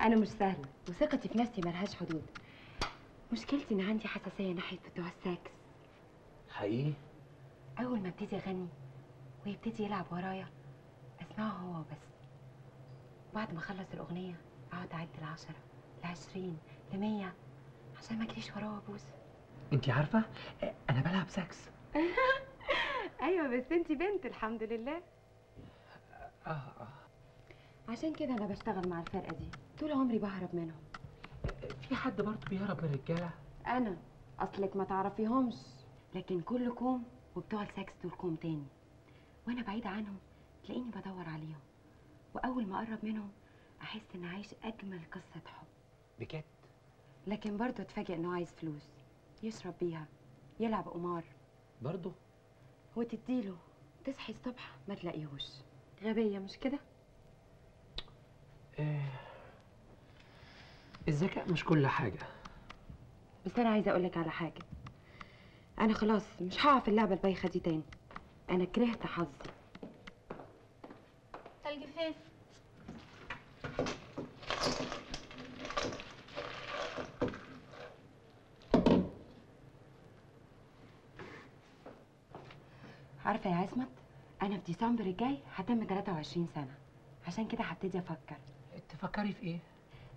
انا مش سهله وثقتي في نفسي ملهاش حدود. مشكلتي ان عندي حساسيه ناحيه بتوع الساكس. حقيقي؟ اول ما ابتدي اغني ويبتدي يلعب ورايا اسمعه هو بس، بعد ما اخلص الاغنيه اقعد اعد العشره لعشرين لمية عشان ما اجريش وراه وابوسه. انت عارفه انا بلعب ساكس. ايوه بس انت بنت الحمد لله. اه اه عشان كده انا بشتغل مع الفرقه دي، طول عمري بهرب منهم. في حد برضه بيهرب من الرجاله؟ انا اصلك ما تعرفيهمش، لكن كل كوم وبتوع الساكس دول كوم تاني، وانا بعيده عنهم تلاقيني بدور عليهم، واول ما اقرب منهم احس ان عايش اجمل قصه حب بجد. لكن برضه اتفاجئ انه عايز فلوس يشرب بيها، يلعب قمار برضه، وتديله تصحي الصبح ما تلاقيهوش. غبيه مش كده؟ ايه الذكاء مش كل حاجه. بس انا عايزه اقولك على حاجه، انا خلاص مش هقع في اللعبه البايخه دي تاني، انا كرهت حظي. تلج فين؟ عارفه يا عصمت، انا في ديسمبر الجاي هتم تلاتة وعشرين سنه، عشان كده هبتدي افكر. تفكري في ايه؟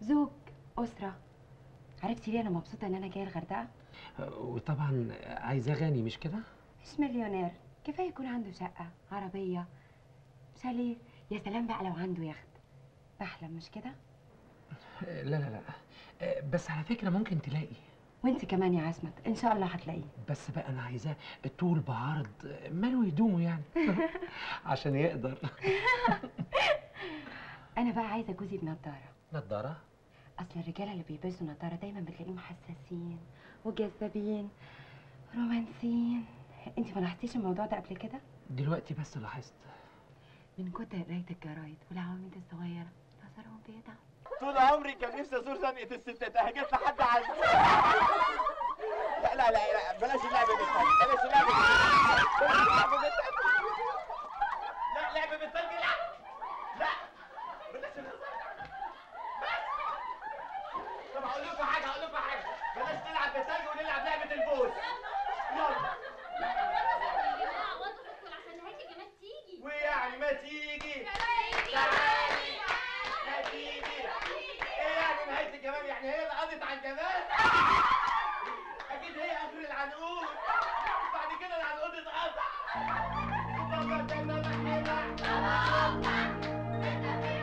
زوج، اسره. عرفتي ليه انا مبسوطه ان انا جايه الغردقه؟ وطبعا عايزاه غني مش كده؟ مش مليونير، كفايه يكون عنده شقه، عربيه، شاليه. يا سلام بقى لو عنده يخت. بحلم مش كده؟ لا لا لا بس على فكره ممكن تلاقي. وانت كمان يا عصمت ان شاء الله هتلاقيه. بس بقى انا عايزاه طول بعرض، ماله يدومه يعني. عشان يقدر. انا بقى عايزه جوزي بنضاره. نضاره؟ اصل الرجاله اللي بيلبسوا نضاره دايما بتلاقيهم حساسين وجذابين رومانسيين. انت ما لاحظتيش الموضوع ده قبل كده؟ دلوقتي بس لاحظت، من كتر قرايه الجرايد والعواميد الصغيره نظرهم بيتعب. طول عمري كان نفسي ازور زنقه الستات، اهجت لحد عندي. لا لا لا بلاش اللعبه بالثلج، بلاش اللعبه بالثلج. لا لعبه بالثلج، لا لا بلاش الهزار. بس طب هقول لكم حاجه، هقول لكم حاجه، بلاش نلعب بالثلج ونلعب لعبه البوز. يلا ويعني ما تيجي كمان، يعني هي اللي قضت على الجمال. اكيد هي اخر العنقود، بعد كده العنقود اتقطع. يا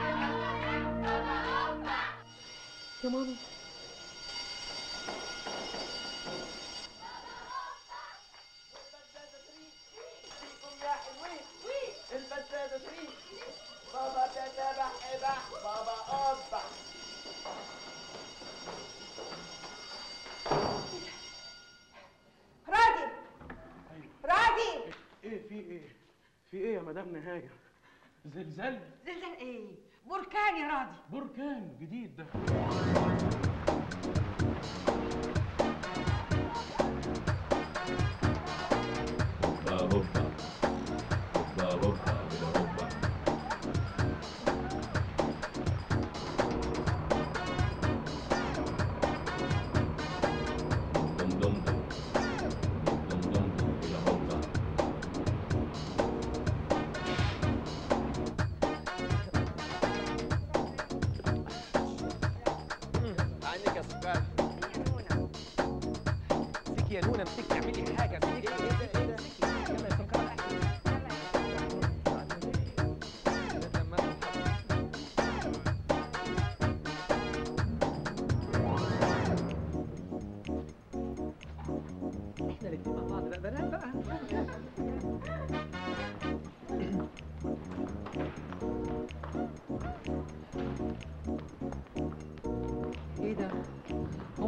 ماما مدام نهاية، زلزال. زلزال ايه؟ بركان يا راضي، بركان جديد ده.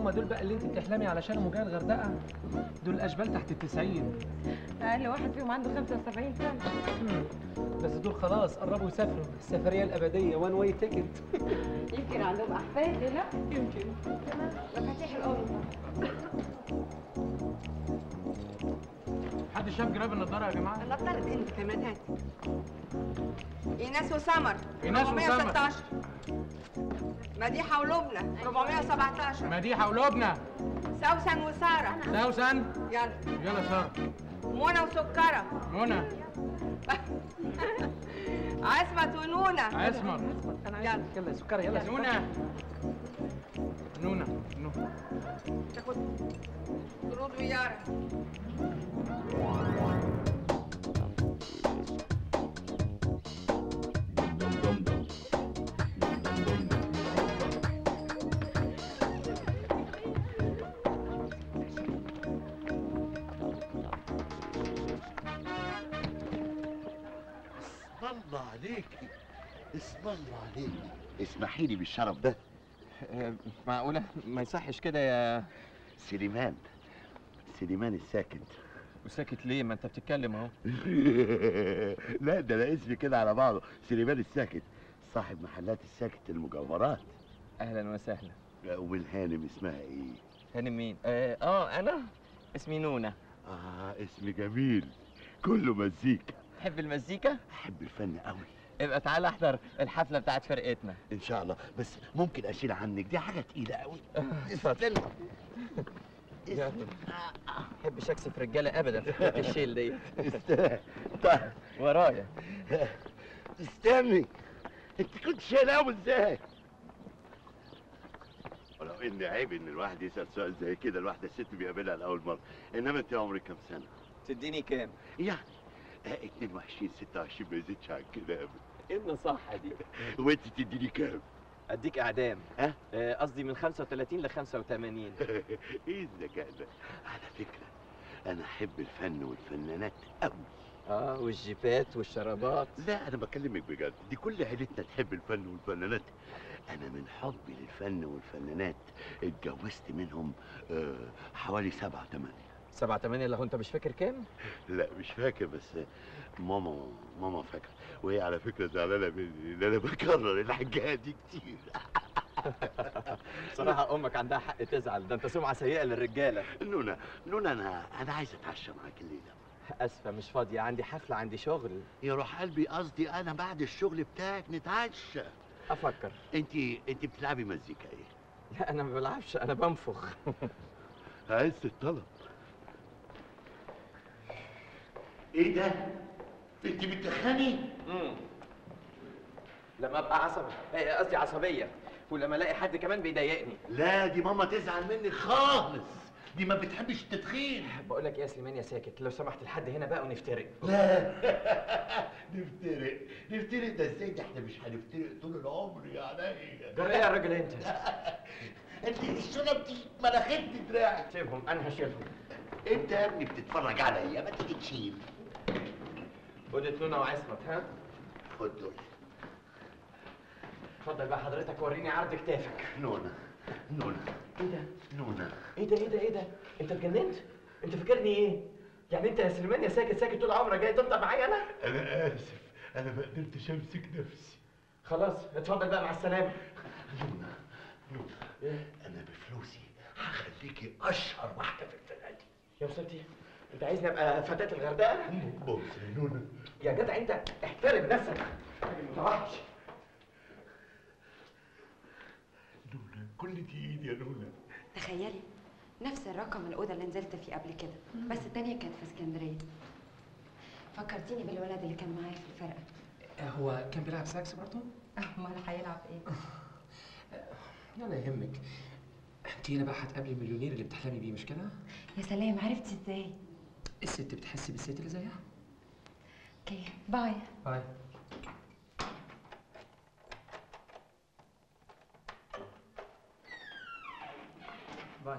هم دول بقى اللي انت بتحلمي علشانهم وجايه الغردقه؟ دول اشبال تحت التسعين. اقل واحد فيهم عنده خمسة وسبعين سنه. بس دول خلاص قربوا يسافروا السفريه الابديه وان واي تيكت. يمكن عندهم احفاد. لا يمكن. تمام مفاتيح الارض. حد شاف جراب النضاره يا جماعه؟ نضاره انت كمان هاتي. ايناس وسمر ايناس وسمر مديحة ولبنى أربعمية وسبعتاشر مديحة ولبنى سوسن وسارة سوسن يلا يلا سارة منى وسكرة منى عصمت ونونة عصمت أنا عايز يلا سكرة يلا نونة نونة نونة تاخد طرود ويارا الله عليك اسم الله عليك. اسمحي لي بالشرف ده. معقوله ما يصحش كده يا سليمان؟ سليمان الساكت. وساكت ليه؟ ما انت بتتكلم اهو. لا ده انا اسمي كده على بعضه، سليمان الساكت، صاحب محلات الساكت المجوهرات. اهلا وسهلا. والهانم اسمها ايه؟ هانم مين؟ اه, آه انا اسمي نونه. اه اسم جميل كله مزيكا. تحب المزيكا؟ أحب الفن قوي. ابقى تعالى احضر الحفلة بتاعت فرقتنا إن شاء الله. بس ممكن أشيل عنك، دي حاجة تقيلة قوي. استنى ما أحبش أكسف رجالة أبدا في حكاية الشيل دي. طيب ورايا. استني، أنت كنت شايل قوي إزاي؟ ولو إن عيب إن الواحد يسأل سؤال زي كده، الواحدة الست بيقابلها لأول مرة، إنما أنت عمرك كام سنة؟ تديني كام؟ يعني اتنين وعشرين ستة وعشرين ما يزيدش عن كده ابدا. ايه النصاحه دي؟ وانت تديني كام؟ اديك اعدام. ها؟ قصدي من خمسة وتلاتين ل خمسة وتمانين. ايه الذكاء ده؟ على فكره انا احب الفن والفنانات قوي. اه والجيبات والشرابات. لا انا بكلمك بجد، دي كل عيلتنا تحب الفن والفنانات. انا من حبي للفن والفنانات اتجوزت منهم آه حوالي سبعه تمانية. سبعة تمانية اللي هو انت مش فاكر كام؟ لا مش فاكر، بس ماما ماما فاكرة، وهي على فكرة زعلانة مني ان انا بكرر الحكاية دي كتير. بصراحة امك عندها حق تزعل، ده انت سمعة سيئة للرجالة. نونا نونا انا انا عايز اتعشى معاك الليلة. اسفة مش فاضية، عندي حفلة عندي شغل. يا روح قلبي، قصدي انا بعد الشغل بتاعك نتعشى. افكر. انت انت بتلعبي مزيكا ايه؟ لا انا ما بلعبش، انا بنفخ. عايز الطلب. ايه ده؟ انت بتدخني؟ امم لما ابقى عصبي، قصدي عصبيه، ولما الاقي حد كمان بيضايقني. لا دي ماما تزعل مني خالص، دي ما بتحبش التدخين. بقول لك ايه يا سليمان يا ساكت، لو سمحت لحد هنا بقى ونفترق. لا نفترق نفترق ده ازاي؟ ده احنا مش هنفترق طول العمر يا عينيا. جرى ايه يا راجل انت؟ انت الشنب دي مناخيرتي دراعي. سيبهم انا هشيلهم. انت يا ابني بتتفرج عليا، ما تيجي تشيل. خد نونة وعصمت. ها؟ خد دول. اتفضل بقى حضرتك وريني عرض كتافك. نونة نونة ايه ده؟ نونة ايه ده ايه ده ايه ده؟ انت اتجننت؟ انت فاكرني ايه؟ يعني انت يا سليمان يا ساكت ساكت طول عمرك جاي تبطأ معايا انا؟ انا اسف، انا ما قدرتش امسك نفسي. خلاص اتفضل بقى مع السلامة. نونة نونة إيه؟ انا بفلوسي هخليكي اشهر واحدة في الفرقة دي. يا وصلتي؟ انت عايزني ابقى فتاة الغردقة؟ بص يا نونة يا جدع انت احترم نفسك، انت وحش. نونة كل دي ايدي يا نونة. تخيلي نفس الرقم الأوضة اللي نزلت فيه قبل كده، بس التانية كانت في اسكندرية. فكرتيني بالولد اللي كان معايا في الفرقة. هو كان بيلعب ساكس برضه؟ امال هيلعب ايه؟ يلا يهمك. انت هنا بقى هتقابلي المليونير اللي بتحلمي بيه مش كده؟ يا سلام، عرفتي ازاي؟ الست بتحس بالست اللي زيها. اوكي باي باي. باي.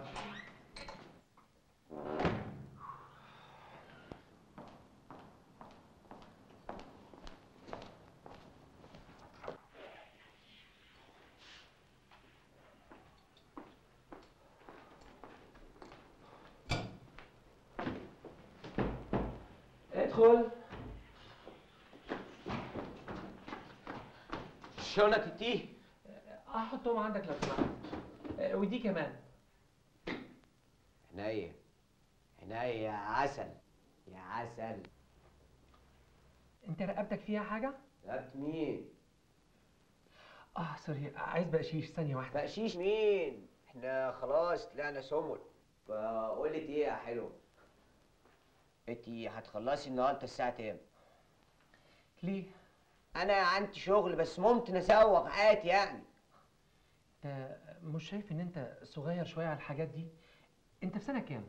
ادخل. شلونك تتيه؟ احطهم عندك لو سمحت. ودي كمان. عينيا عينيا يا عسل يا عسل. انت رقبتك فيها حاجه؟ رقبت مين؟ اه سوري، عايز بقشيش. ثانيه واحده. بقشيش مين؟ احنا خلاص طلعنا سمل. فقول لي ايه يا حلو؟ انت هتخلصي النهارده الساعه كام؟ ليه؟ انا عندي شغل بس ممكن اسوق عادي يعني. انت مش شايف ان انت صغير شويه على الحاجات دي؟ انت في سنه كام؟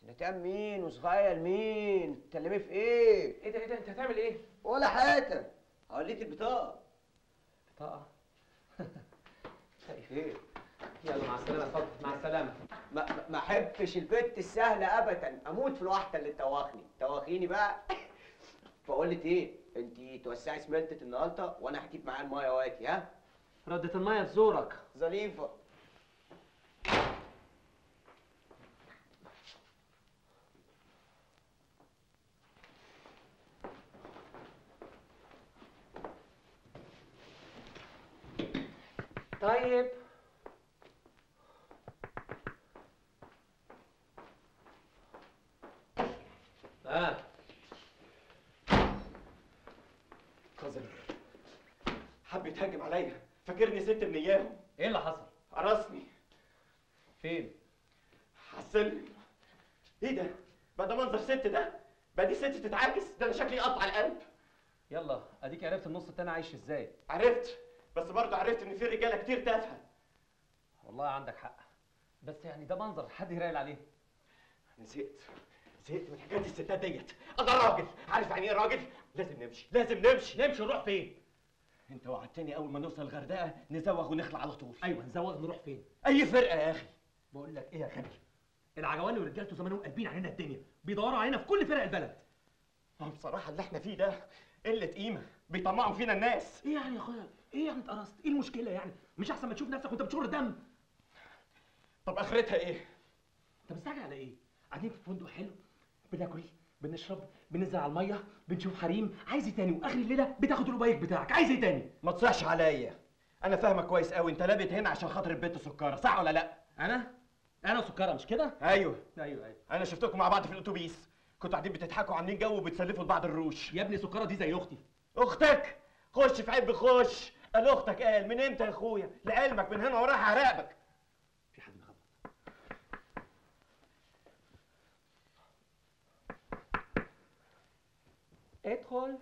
سنه كام مين وصغير مين؟ بتتكلمي في ايه؟ ايه ده ايه ده انت هتعمل ايه؟ ولا حاجه. هوريك البطاقه. بطاقه؟ شايف ايه؟ يلا مع السلامه. اتفضل مع السلامه. ما ما احبش البت السهله ابدا، اموت في الواحده اللي تواخني. تواخيني بقى. بقول لك ايه؟ انت توسعي سمنتة النهارده وانا هجيب معايا المايه واتي. ها؟ ردة المايه في زورك. ظريفه. طيب ها قذر، حب يتهجم عليا، فاكرني ست من اياهم. ايه اللي حصل؟ قرصني. فين؟ حسن. ايه ده؟ بقى ده منظر ست؟ ده بقى دي ست تتعاكس؟ ده انا شكلي قطع القلب. يلا اديك عرفت النص التاني عايش ازاي. عرفت، بس برضه عرفت ان في رجاله كتير تافهه. والله عندك حق، بس يعني ده منظر حد يراقل عليه. انا زهقت زهقت من حكايه الستات ديت. انا راجل، عارف يعني ايه راجل؟ لازم نمشي لازم نمشي. نمشي نروح فين؟ انت وعدتني اول ما نوصل الغردقه نزوغ ونخلع على طول. ايوه نزوغ. نروح فين؟ اي فرقه يا اخي. بقول لك ايه يا غبي، العجواني ورجالته زمانهم قلبين علينا الدنيا، بيدوروا علينا في كل فرق البلد. ما بصراحه اللي احنا فيه ده قله قيمه، بيطمعوا فينا الناس. ايه يعني يا اخويا؟ ايه يعني اتقرصت؟ ايه المشكله يعني؟ مش احسن ما تشوف نفسك وانت بتشر دم؟ طب اخرتها ايه؟ انت مستعجل على ايه؟ قاعدين في فندق حلو، بناكل بنشرب بننزل على الميه بنشوف حريم. عايز ايه تاني؟ واخر الليله بتاخد الاوبايك بتاعك. عايز ايه تاني؟ ما تصحش عليا، انا فاهمك كويس قوي. انت لابت هنا عشان خاطر البنت سكاره، صح ولا لا؟ انا انا سكاره مش كده؟ ايوه ايوه ايوه انا شفتكم مع بعض في الاتوبيس، كنتوا قاعدين بتضحكوا عاملين جو وبتسلفوا لبعض الروش. يا ابني سكاره دي زي اختي. اختك؟ خش في عيب خش. قال اختك؟ قال من امتى يا اخويا؟ لعلمك من هنا ورايح هراقبك. في حد مخبط. ادخل.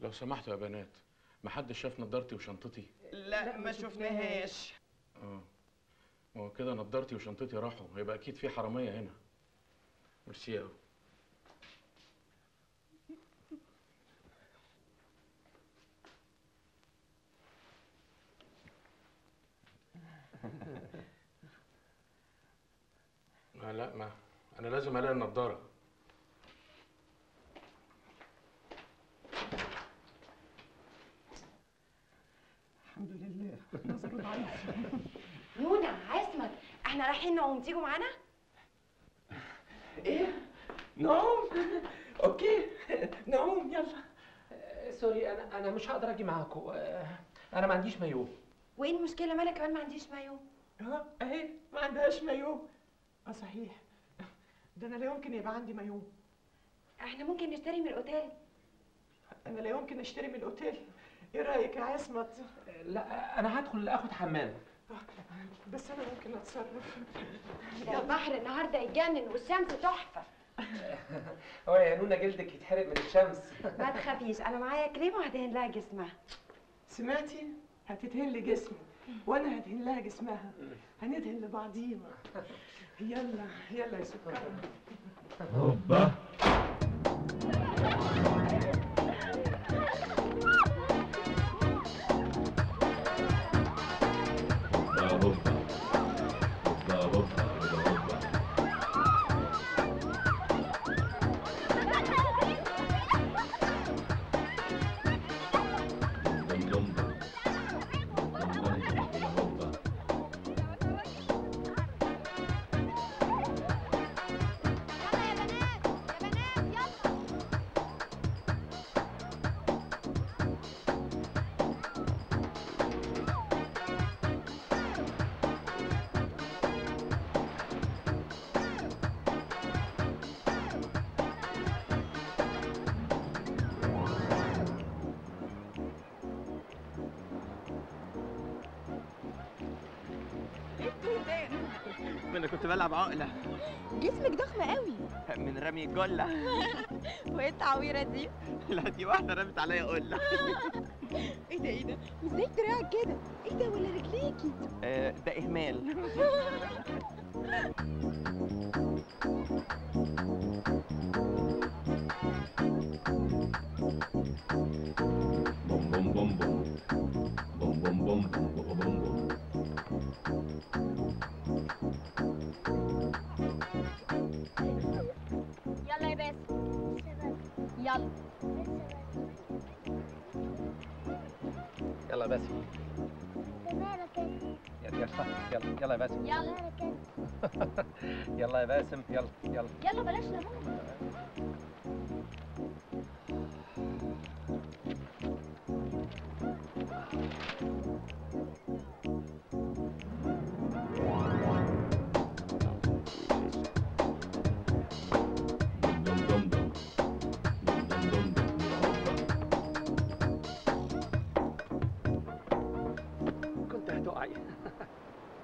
لو سمحتوا يا بنات، ما حدش شاف نضارتي وشنطتي؟ لا, لا ما شفناهاش. اه ما هو كده نضارتي وشنطتي راحوا، هيبقى اكيد في حراميه هنا. ميرسي قوي. ما لا ما انا لازم الاقي النضاره. الحمد لله نظر ضعيف. نونا عاصمت احنا رايحين نعوم، تيجوا معانا؟ ايه نعوم؟ اوكي نعوم يلا. آه سوري انا انا مش هقدر اجي معاكم. آه انا ما عنديش مايو. وايه المشكله مالك كمان ما عنديش مايو؟ اه اهي ما عندهاش مايو. اه صحيح، ده انا لا يمكن يبقى عندي مايو. احنا ممكن نشتري من الاوتيل. انا لا يمكن اشتري من الاوتيل. ايه رايك يا عصمت؟ لا انا هدخل اخد حمام. بس انا ممكن اتصرف. البحر النهارده يتجنن والشمس تحفه. هو يا نونا جلدك يتحرق من الشمس. ما تخافيش انا معايا كريم وهدهن لها جسمها. سمعتي؟ هتدهن لي جسمي وانا هدهن لها جسمها، هندهن لبعضينا. يلا يلا يا سكران. هوبا كنت بلعب عقله. جسمك ضخم قوي من رمي الجله. وايه التعويره دي؟ لا دي واحده رمت عليا قله. ايه ده ايه ده؟ ازاي دراعك كده؟ ايه ده ولا رجليكي؟ آه ده اهمال. بوم بوم بوم بوم بوم بوم بوم بوم بوم بوم. يلا يا باسم يلا يلا يا باسم يلا يلا يلا يا باسم يلا يلا يا باسم يلا يلا يلا بلاش لمون.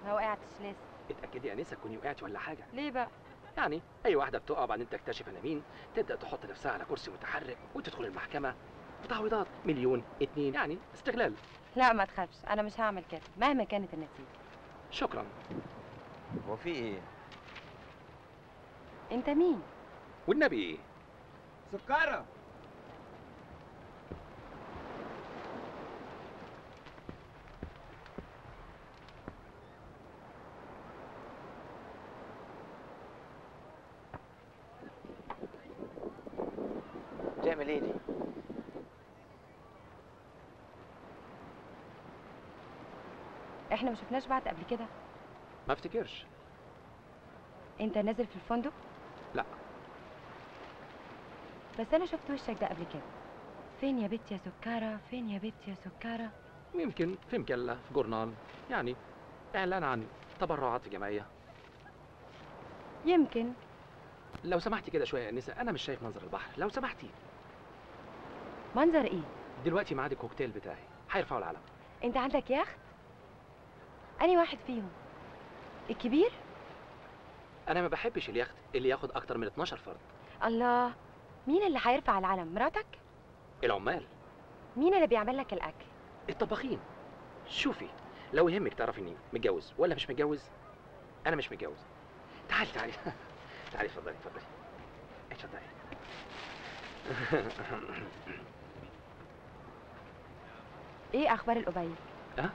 ما وقعتش لسه. اتأكدي يا نسا تكوني وقعتي ولا حاجة. ليه بقى؟ يعني أي واحدة بتقع بعدين تكتشف أنا مين، تبدأ تحط نفسها على كرسي متحرك وتدخل المحكمة وتعويضات مليون اتنين، يعني استغلال. لا ما تخافش، أنا مش هعمل كده مهما كانت النتيجة. شكرا. هو في إيه؟ أنت مين؟ والنبي إيه؟ سكرة. بتعمل ايه دي؟ احنا ما شفناش بعض قبل كده؟ ما افتكرش. انت نازل في الفندق؟ لا بس انا شفت وشك ده قبل كده. فين يا بت يا سكارة؟ فين يا بت يا سكارة؟ يمكن في مجلة، في جورنال، يعني اعلان عن تبرعات جمعية. يمكن. لو سمحتي كده شويه يا نساء، انا مش شايف منظر البحر لو سمحتي. منظر ايه؟ دلوقتي ميعاد الكوكتيل بتاعي، هيرفعوا العلم. انت عندك يخت؟ انهي واحد فيهم؟ الكبير؟ انا ما بحبش اليخت اللي ياخد اكتر من اتناشر فرد. الله، مين اللي هيرفع العلم؟ مراتك؟ العمال. مين اللي بيعمل لك الاكل؟ الطباخين. شوفي لو يهمك تعرفي اني متجوز ولا مش متجوز. انا مش متجوز. تعالي تعالي تعالي اتفضلي اتفضلي اتفضلي. ايه اخبار القبيل؟ اه؟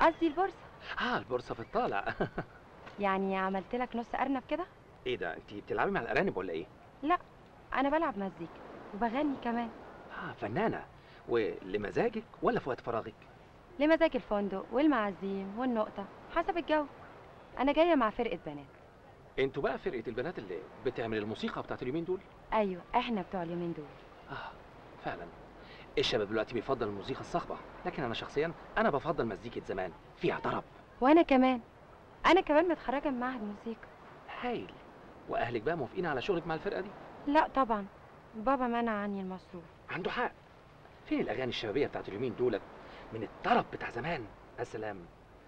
قصدي البورصه. اه البورصه في الطالع. يعني عملت لك نص ارنب كده؟ ايه ده، انت بتلعبي مع الارانب ولا ايه؟ لا انا بلعب مزيكا وبغني كمان. اه فنانه، ولمزاجك ولا في وقت فراغك؟ لمزاج الفندق والمعازيم والنقطه حسب الجو. انا جايه مع فرقه بنات. انتوا بقى فرقة البنات اللي بتعمل الموسيقى بتاعت اليومين دول؟ ايوه احنا بتوع اليومين دول. اه فعلا الشباب دلوقتي بيفضل الموسيقى الصاخبة، لكن انا شخصيا انا بفضل مزيكة زمان فيها طرب. وانا كمان انا كمان متخرجة من معهد موسيقى. هايل. واهلك بقى موافقين على شغلك مع الفرقة دي؟ لا طبعا، بابا منع عني المصروف. عنده حق. فين الاغاني الشبابية بتاعت اليومين دولت من الطرب بتاع زمان؟ السلام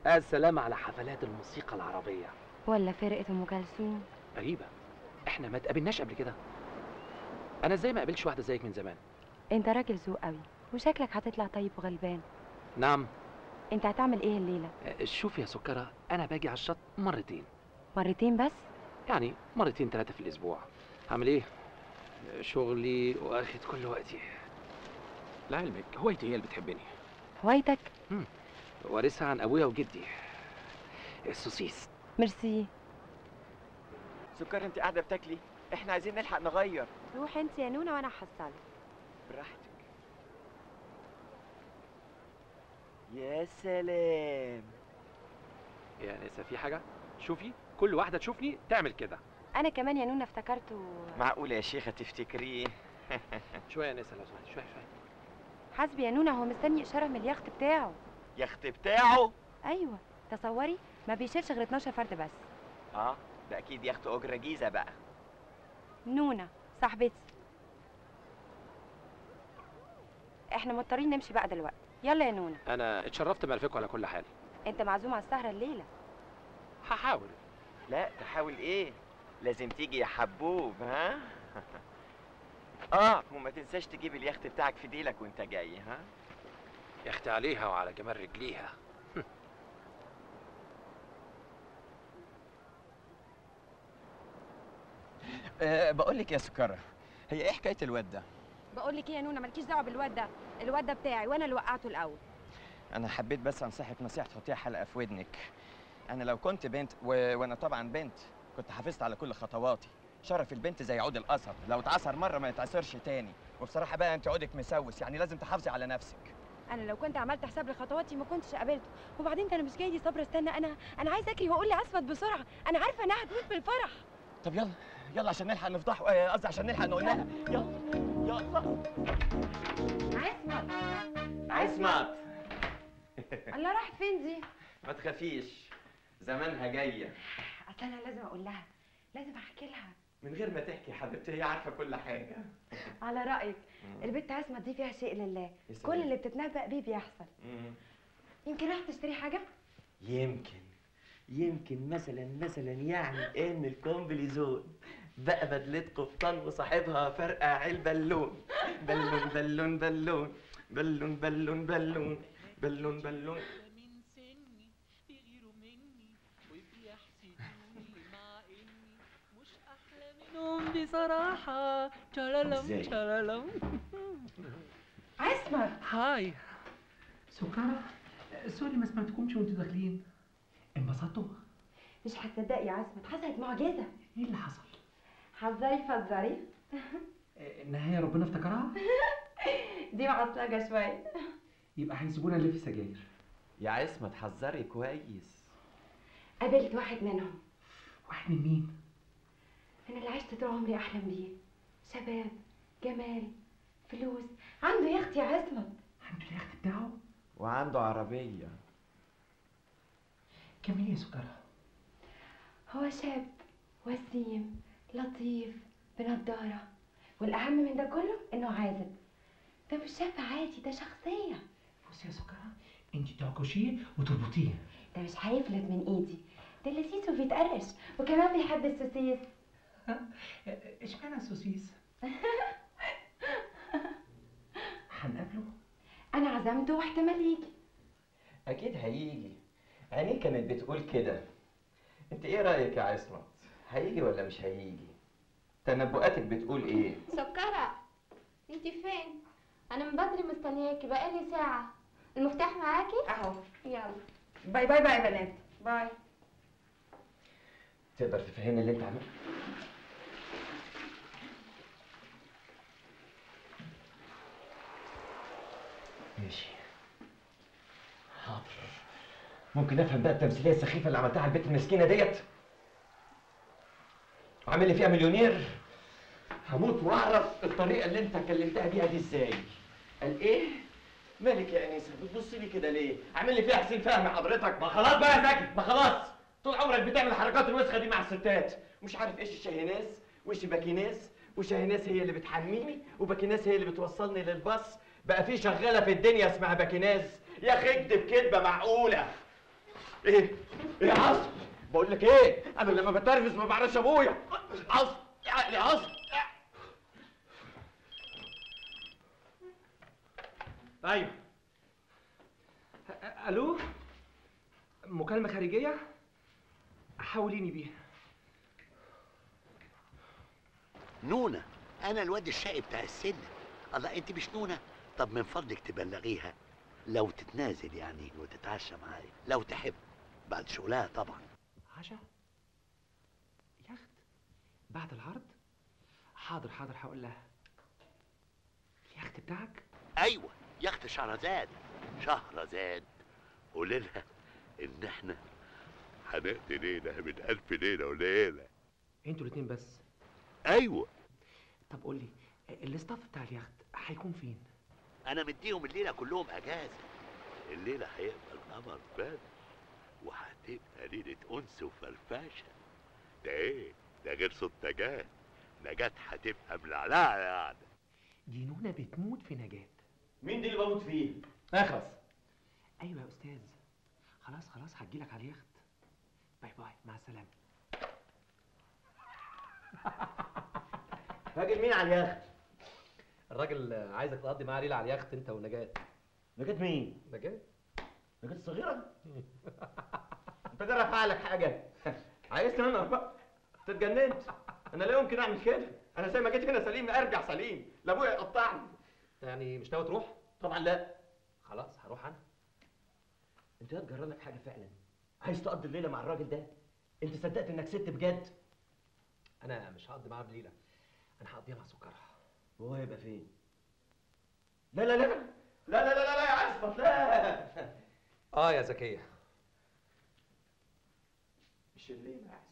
السلام على حفلات الموسيقى العربية ولا فرقة ام كلثوم. غريبة، احنا ما تقابلناش قبل كده. انا ازاي ما قابلتش واحدة زيك من زمان؟ انت راجل ذوق قوي وشكلك هتطلع طيب وغلبان. نعم. انت هتعمل ايه الليلة؟ شوفي يا سكرة، انا باجي على الشط مرتين. مرتين بس؟ يعني مرتين ثلاثة في الاسبوع. هعمل ايه؟ شغلي واخد كل وقتي. لعلمك هوايتي هي اللي بتحبني. هوايتك؟ امم وارثها عن ابويا وجدي. السوسيس. ميرسي. سكر انت قاعده بتاكلي، احنا عايزين نلحق نغير. روح انت يا نونه وانا هحصلك. براحتك. يا سلام يا نسا، في حاجه؟ شوفي كل واحده تشوفني تعمل كده. انا كمان يا نونه افتكرته. معقوله يا شيخه تفتكريه؟ شويه يا نسا لو سمحتي، شويه شويه. حسبي يا نونه، هو مستني اشاره من اليخت بتاعه. يخت بتاعه؟ ايوه تصوري ما بيشيلش غير اتناشر فرد بس. اه ده اكيد يخت اجره جيزه بقى. نونه صاحبتي احنا مضطرين نمشي بقى دلوقتي. يلا يا نونه. انا اتشرفت بمعرفتك على كل حال. انت معزوم على السهره الليله. هحاول. لا تحاول ايه؟ لازم تيجي يا حبوب. ها؟ اه وما تنساش تجيب اليخت بتاعك في ديلك وانت جاي. ها؟ يخت عليها وعلى جمال رجليها. أه بقول لك يا سكرة، هي ايه حكاية الواد ده؟ بقول لك ايه يا نونة، مالكيش دعوة بالواد ده، الواد ده بتاعي وانا اللي وقعته الاول. أنا حبيت بس أنصحك نصيحة تحطيها حلقة في ودنك. أنا لو كنت بنت و... وأنا طبعًا بنت كنت حافظت على كل خطواتي. شرف البنت زي عود القصب، لو اتعصر مرة ما يتعصرش تاني. وبصراحة بقى أنت عودك مسوس، يعني لازم تحافظي على نفسك. أنا لو كنت عملت حساب لخطواتي ما كنتش قابلته، وبعدين كان مش جاي لي صبر استنى. أنا أنا عايز أجري وأقول لأسود بسرعة، أنا عارفة إنها هتموت من الفرح. طب يلا يلا عشان نلحق نفضحه، قصدي عشان نلحق نقول لها. يلا يلا عصمت عصمت. الله، راحت فين دي؟ ما تخافيش زمانها جايه. اصل انا لازم اقول لها، لازم احكي لها. من غير ما تحكي يا حبيبتي، هي عارفه كل حاجه. على رايك البت عصمت دي فيها شيء لله، كل اللي بتتنبأ بيه بيحصل. مم. يمكن راح تشتري حاجه؟ يمكن يمكن مثلا مثلا يعني ان الكومبليزون بقى بدلت قبطان وصاحبها فرقع علبه بالون بالون بالون بالون بالون بالون بالون بالون بالون. من سني بيغيروا مني وبيحسدوني، مع اني مش احلى منهم بصراحه. تشالالم تشالالم. عصمت. هاي سكرة، سوري ما سمعتكمش وانتوا داخلين. انبسطوا؟ مش هتصدقي يا عصمت، حصلت معجزه. ايه اللي حصل؟ حظايفه الظريف النهايه ربنا افتكرها؟ دي معصلجه شويه. يبقى هيسيبونا اللي في سجاير. يا عصمت حذري كويس. قابلت واحد منهم. واحد من مين؟ انا اللي عشت طول عمري احلم بيه. شباب، جمال، فلوس، عنده يخت يا عصمت. عنده اليخت بتاعه؟ وعنده عربيه. كملي يا سكرة. هو شاب وسيم لطيف بنضاره، والاهم من ده كله انه عازب. ده مش شاب عادي، ده شخصيه. بصي يا سكرة، انتي تعكشيه وتربطيه. ده مش هيفلت من ايدي، ده اللي سيسه بيتقرش وكمان بيحب السوسيس. اشمعنى السوسيس؟ هنقابله؟ انا عزمته واحتمال يجي. اكيد هيجي، عينيه كانت بتقول كده. انت ايه رايك يا عصمت؟ هيجي ولا مش هيجي؟ تنبؤاتك بتقول ايه؟ سكرة انت فين؟ انا من بدري مستنياكي، بقالي ساعة. المفتاح معاكي؟ اهو. يلا باي باي بقى يا بنات. باي. تقدر تفهمني اللي انت عملته؟ ماشي حاضر. ممكن افهم بقى التمثيلية السخيفة اللي عملتها على البنت المسكينة ديت؟ وعامل لي فيها مليونير؟ هموت واعرف الطريقة اللي انت كلمتها بيها دي ازاي؟ قال ايه؟ مالك يا انسه بتبصي لي كده ليه؟ عامل لي فيها حسين فهمي حضرتك. ما خلاص بقى يا ساكت، ما خلاص طول عمرك بتعمل الحركات الوسخه دي مع الستات. مش عارف ايش الشاهيناس وايش باكيناس، وشاهيناس هي اللي بتحميني وباكيناس هي اللي بتوصلني للباص. بقى في شغاله في الدنيا اسمها باكيناس. يا اخي اكدب كدبه معقوله. ايه يا عصر؟ بقول لك ايه، انا لما بتنرفز ما بعرفش ابويا. عصر عقلي عصر. ايوه. الو، مكالمه خارجيه حاوليني بيها. نونه، انا الواد الشقي بتاع السنه. الله، انت مش نونه؟ طب من فضلك تبلغيها لو تتنازل يعني وتتعشى معايا لو تحب بعد شغلها طبعا. عشاء؟ يخت؟ بعد العرض؟ حاضر حاضر هقول لها. اليخت بتاعك؟ ايوه يخت شهرزاد. شهرزاد قولي لها ان احنا هنقضي ليله من الف ليله وليله. انتوا الاثنين بس؟ ايوه. طب قول لي الاستاف بتاع اليخت هيكون فين؟ انا مديهم الليله كلهم اجازه. الليله هيبقى القمر بارد وهتبقى ليله انس وفرفشه. ده ايه؟ ده غير صوت نجاه. نجاه هتبقى ملعلعه يعني. دي نونه بتموت في نجاه. مين دي اللي بموت فيه؟ اخلص. ايوه يا استاذ. خلاص خلاص هجيلك على اليخت. باي باي، مع السلامه. راجل مين على اليخت؟ الراجل عايزك تقضي معاه ليله على اليخت انت ونجاة. نجاة مين؟ نجاة نجاة الصغيرة؟ انت جرى فعلك حاجة؟ عايزني انا بقى؟ انت اتجننت؟ انا لا يمكن اعمل كده، انا زي ما جيت هنا سليم ارجع سليم، لا ابويا يقطعني. يعني مش ناوي تروح؟ طبعا لا. خلاص هروح انا. انت يا تجرى لك حاجة فعلا؟ عايز تقضي الليلة مع الراجل ده؟ انت صدقت انك ست بجد؟ انا مش هقضي معاه بليلة، انا هقضيها مع سكرها. وهو هيبقى فين؟ لا لا لا لا لا لا لا يا عزت لا. اه يا زكية مش الليلة يا عزت.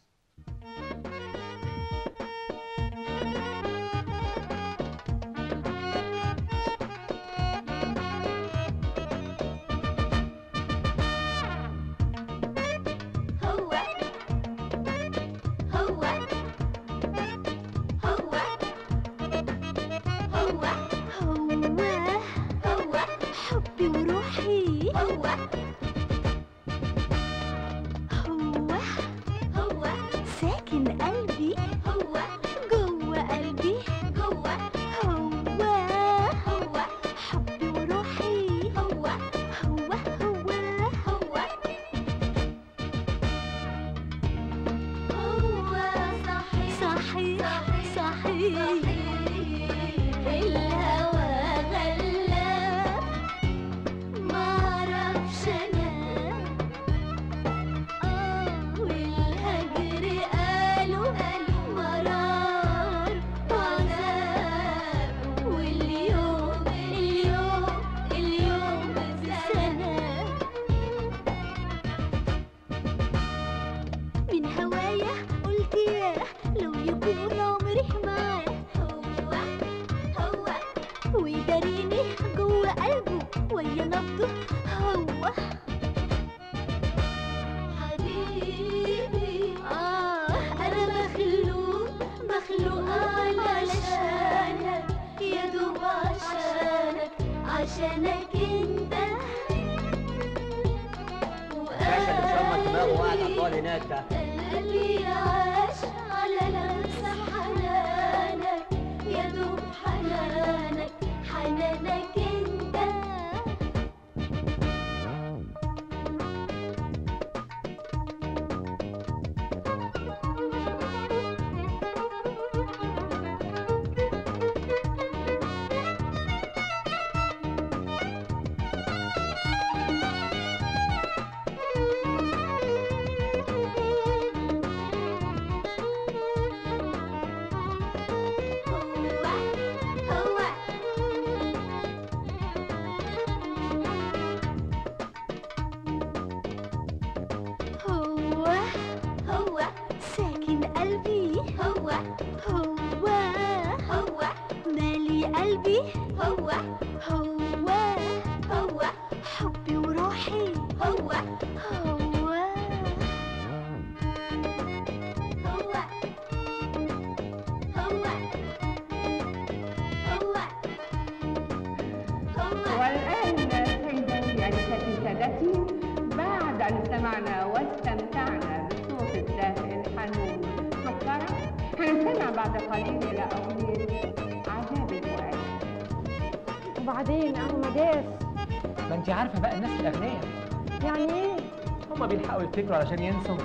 تفتكروا علشان ينسوا؟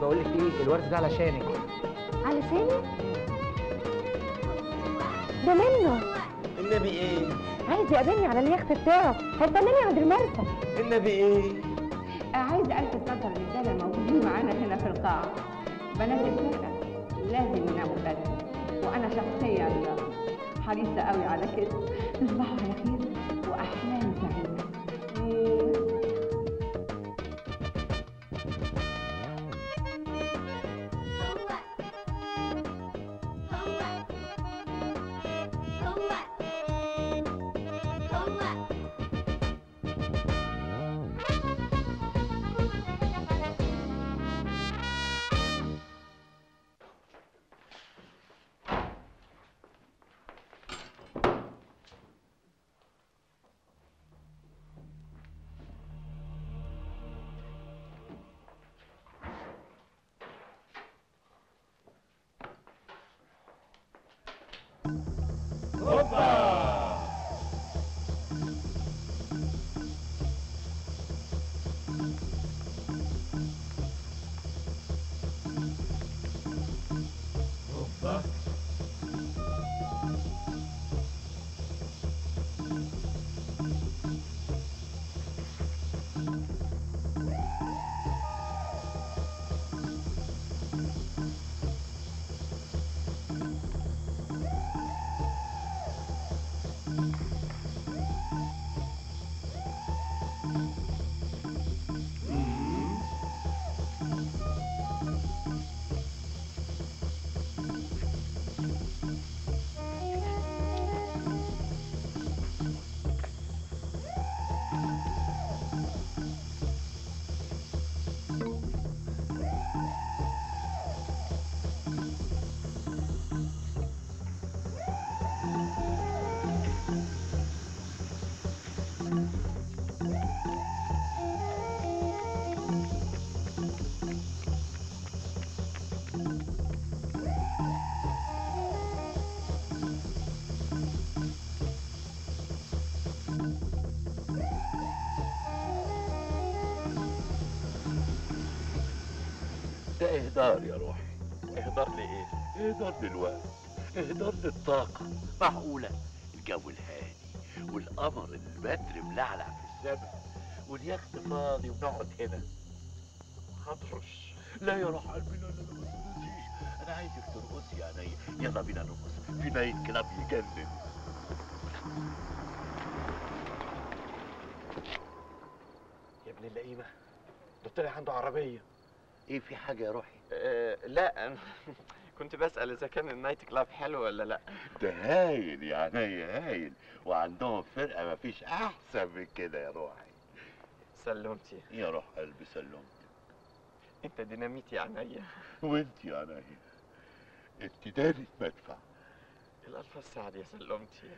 بقول لك ايه الورد ده علشانك. علشاني؟ ده منه. النبي ايه؟ عايز يقابلني على اليخت بتاعه، هيستناني عند المرسى. النبي ايه؟ عايز الفت نظر الرجاله موجودين معانا هنا في القاعه. بنات الفرقه لازم يناموا بدري، وانا شخصيا حريصه قوي على كده. تصبحوا على خير واحلام سعيده. اهدار يا روحي. اهدار لإيه؟ اهدار للوقت، اهدار للطاقة. معقولة الجو الهادي والقمر البدر ملعلع في السماء واليخت فاضي ونقعد هنا هنرقص؟ لا يا روح قلبي، لا لا ما ترقصيش، أنا عايزك ترقصي يا عينيا. يلا بينا نرقص في نايت كلاب يجنن. يا ابن اللئيمة ده طلع عنده عربية. ايه في حاجة يا روحي؟ أه لا أنا كنت بسأل إذا كان النايت كلاب حلو ولا لا. ده هايل يا عينيا هايل، وعندهم فرقة مفيش أحسن من كده يا روحي. سلمتي يا روح قلبي، سلمت. أنت ديناميت يا عينيا. وأنت يا عينيا أنت دارت مدفع. الألف السعد يا سلمتي.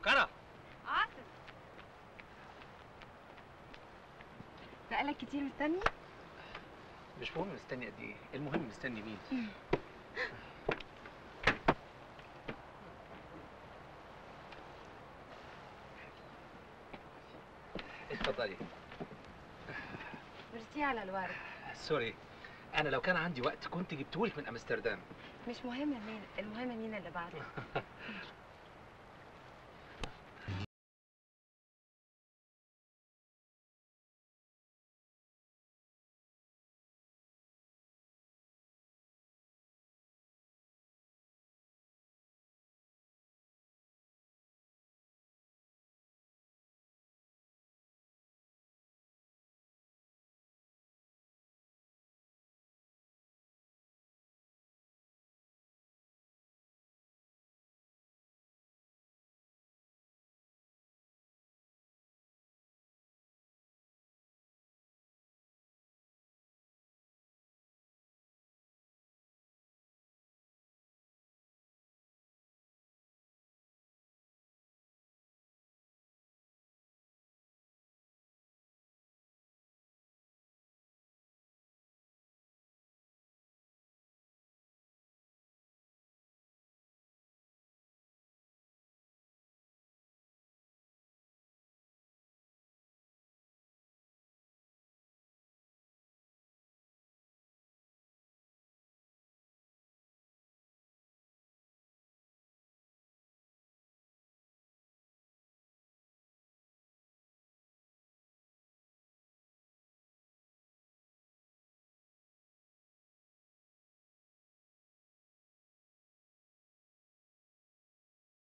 سكرة عاصم بقالك كتير مستني؟ مش مهم مستني قد ايه، المهم مستني مين؟ اتفضلي. ميرسي على الورد. سوري، أنا لو كان عندي وقت كنت جبتهولك من أمستردام. مش مهم مين، المهم مين اللي بعده.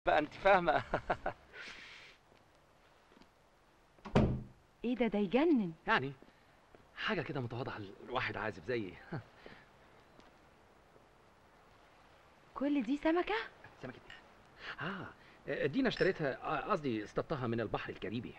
بقى انت فاهمه. ايه ده ده يجنن يعني، حاجه كده متواضعه الواحد عازب زي كل دي. سمكه سمكه اه دينا اشتريتها، قصدي اصطادتها من البحر الكاريبي.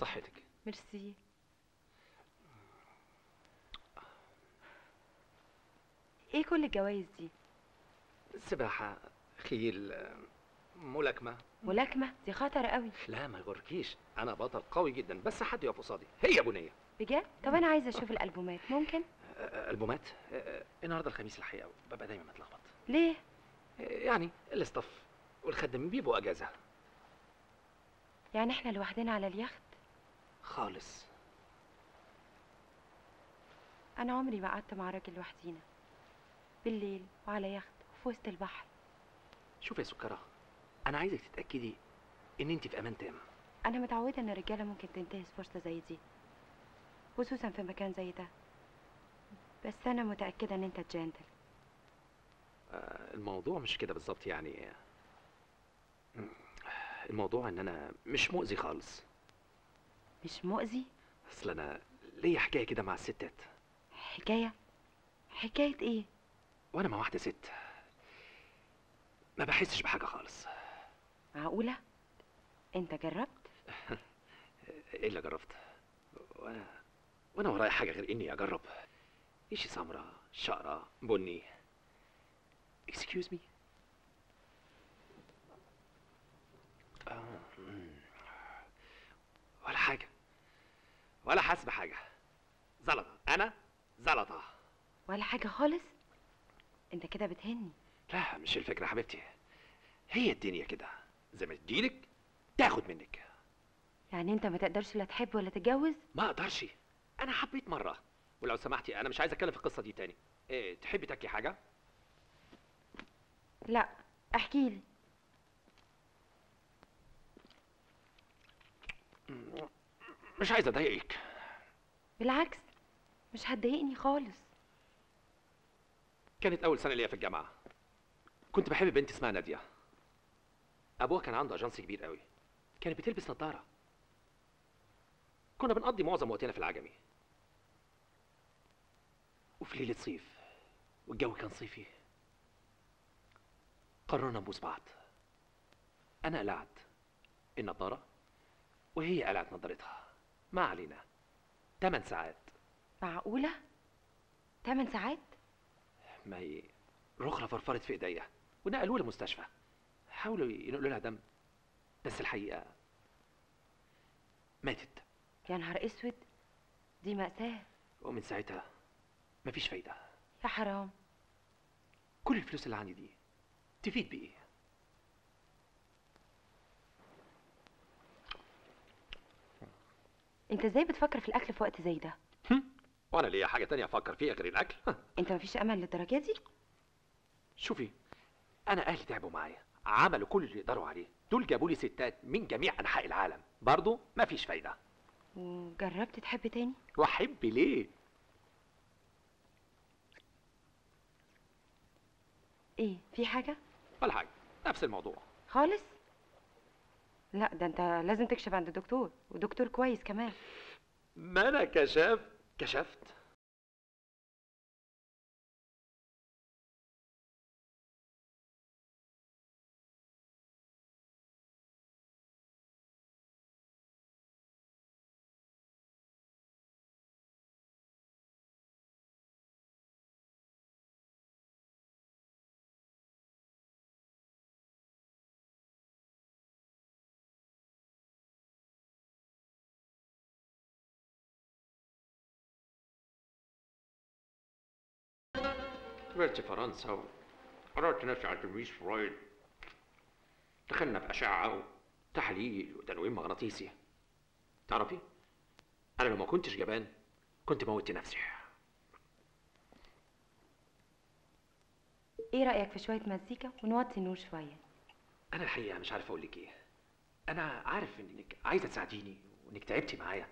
صحتك. ميرسي. ايه كل الجوايز دي؟ سباحة، خيل، ملاكمة. ملاكمة دي خطر قوي. لا ما يغركيش، أنا بطل قوي جدا، بس حد يقف قصادي. هي بنية بجد؟ طب أنا عايزة أشوف الألبومات، ممكن؟ ألبومات؟ النهاردة الخميس الحقيقة ببقى دايما متلخبط. ليه؟ يعني الاستاف والخدمين بيبقوا أجازة. يعني إحنا لوحدنا على اليخت؟ خالص. أنا عمري ما قعدت مع راجل لوحدينا، بالليل وعلى يخت وفي وسط البحر. شوفي يا سكرة، أنا عايزك تتأكدي إن أنت في أمان تام. أنا متعودة إن الرجالة ممكن تنتهز فرصة زي دي، خصوصا في مكان زي ده، بس أنا متأكدة إن أنت جنتل. آه الموضوع مش كده بالظبط، يعني الموضوع إن أنا مش مؤذي خالص. مش مؤذي؟ أصل أنا ليا حكاية كده مع الستات. حكاية؟ حكاية إيه؟ وأنا مع واحدة ست ما بحسش بحاجة خالص. معقولة؟ أنت جربت؟ إيه اللي جربت؟ وأنا وأنا ورايا حاجة غير إني أجرب. إيشي سمرة، شقرة، بني. إكسكيوز مي؟ ولا حاجة، ولا حاسس بحاجة. زلطة، أنا زلطة. ولا حاجة خالص؟ أنت كده بتهني. لا مش الفكرة حبيبتي، هي الدنيا كده، زي ما تجيلك تاخد منك. يعني انت ما تقدرش لا تحب ولا تتجوز؟ ما اقدرش، انا حبيت مرة، ولو سمحتي انا مش عايز اتكلم في القصة دي تاني. ايه تحبي تاكلي حاجة؟ لا احكيلي. مش عايز اضايقك. بالعكس مش هتضايقني خالص. كانت اول سنة ليا في الجامعة، كنت بحب بنت اسمها نادية. أبوها كان عنده أجنس كبير قوي، كانت بتلبس نظارة. كنا بنقضي معظم وقتنا في العجمي، وفي ليلة صيف والجو كان صيفي قررنا نبوس بعض. أنا قلعت النظارة وهي قلعت نظارتها. ما علينا، تمن ساعات. معقولة؟ تمن ساعات؟ ما هي رخرة فرفرت في إيديا ونقلوه للمستشفى، حاولوا ينقلوا لها دم بس الحقيقة ماتت. يا نهار اسود، دي مأساة. ومن ساعتها مفيش فايدة. يا حرام، كل الفلوس اللي عندي دي تفيد بإيه؟ أنت إزاي بتفكر في الأكل في وقت زي ده؟ وأنا ليا حاجة تانية أفكر فيها غير الأكل؟ أنت مفيش أمل للدرجة دي؟ شوفي، أنا أهلي تعبوا معايا، عملوا كل اللي يقدروا عليه، دول جابوا لي ستات من جميع أنحاء العالم، برضه مفيش فايدة. وجربت تحب تاني؟ وأحب ليه؟ إيه، في حاجة؟ ولا حاجة، نفس الموضوع خالص؟ لا ده أنت لازم تكشف عند الدكتور، ودكتور كويس كمان. ما أنا كشفت كشفت سافرت فرنسا وقررت نفسي على تلميذ فرويد. دخلنا بأشعة وتحليل وتنويم مغناطيسي. تعرفي أنا لو ما كنتش جبان كنت موتت نفسي. إيه رأيك في شوية مزيكا ونوطي النور شوية؟ أنا الحقيقة مش عارف أقول لك إيه. أنا عارف إنك عايزة تساعديني وإنك تعبتي معايا،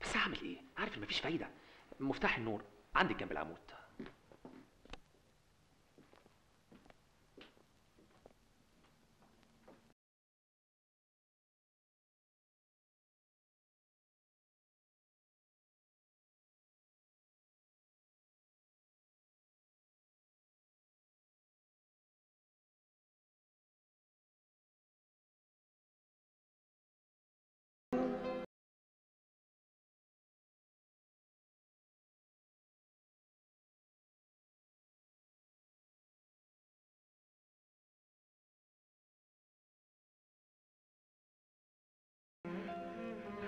بس هعمل إيه؟ عارف إن مفيش فايدة. مفتاح النور عندك جنب العمود.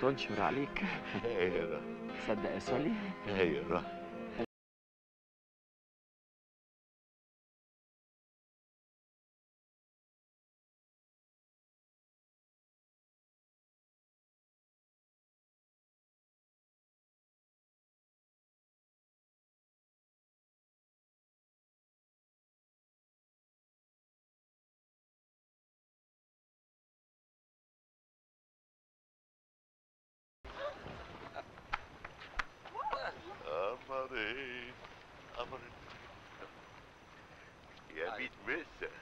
تنشر عليك. هيرة صدق يا سولي؟ هيرة. يا بيت مسا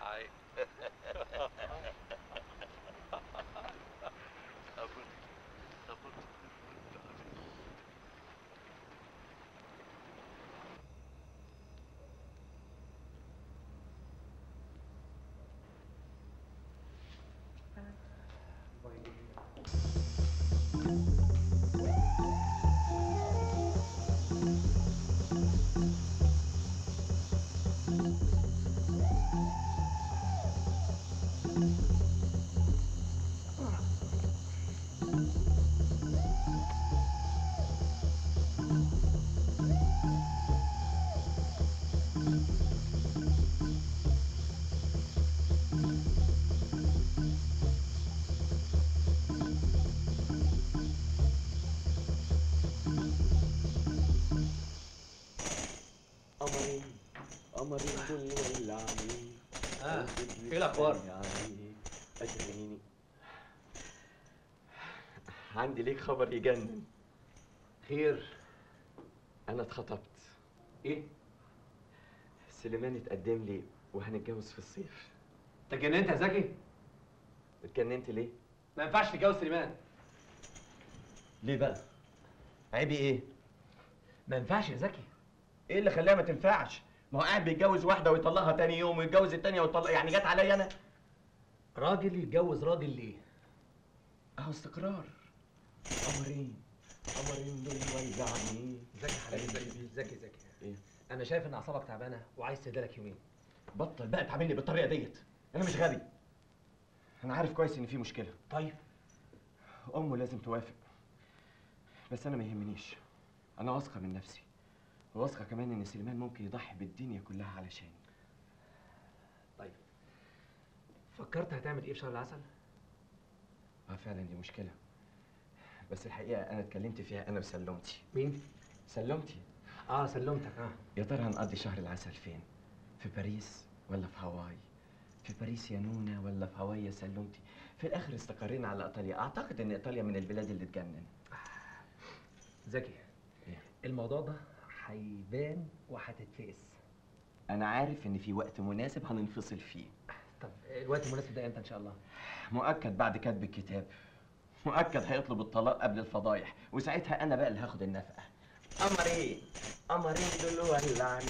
ايه الاخبار؟ أجريني. عندي ليك خبر يجنن. خير؟ أنا اتخطبت. إيه؟ سليمان اتقدم لي وهنتجوز في الصيف. أنت اتجننت يا زكي؟ اتجننت ليه؟ ما ينفعش تتجوز سليمان. ليه بقى؟ عيبي إيه؟ ما ينفعش يا زكي. إيه اللي خلاها ما تنفعش؟ ما هو قاعد بيتجوز واحدة ويطلقها تاني يوم ويتجوز التانية ويطلقها، يعني جت عليا أنا؟ راجل يتجوز راجل ليه؟ أهو استقرار. قمرين قمرين دول ولعانين. زكي حبيبي زكي زكي زكي إيه؟ أنا شايف إن أعصابك تعبانة وعايز تهدالك يومين. بطل بقى تعاملني بالطريقة ديت، أنا مش غبي. أنا عارف كويس إن في مشكلة. طيب أمه لازم توافق. بس أنا ما يهمنيش. أنا واثقة من نفسي. واثقة كمان إن سليمان ممكن يضحي بالدنيا كلها علشاني. طيب فكرت هتعمل إيه في شهر العسل؟ آه فعلا دي مشكلة. بس الحقيقة أنا اتكلمت فيها أنا وسلمتي. مين؟ سلمتي. آه سلمتك آه. يا ترى هنقضي شهر العسل فين؟ في باريس ولا في هاواي؟ في باريس يا نونة ولا في هاواي يا سلمتي؟ في الآخر استقرينا على إيطاليا، أعتقد إن إيطاليا من البلاد اللي تجنن. زكي إيه؟ الموضوع ده هيبان وهتتفقس. أنا عارف إن في وقت مناسب هننفصل فيه. طب الوقت المناسب ده إمتى إن شاء الله؟ مؤكد بعد كتب الكتاب. مؤكد هيطلب الطلاق قبل الفضايح، وساعتها أنا بقى اللي هاخد النفقة. قمرين قمرين دول ولعانين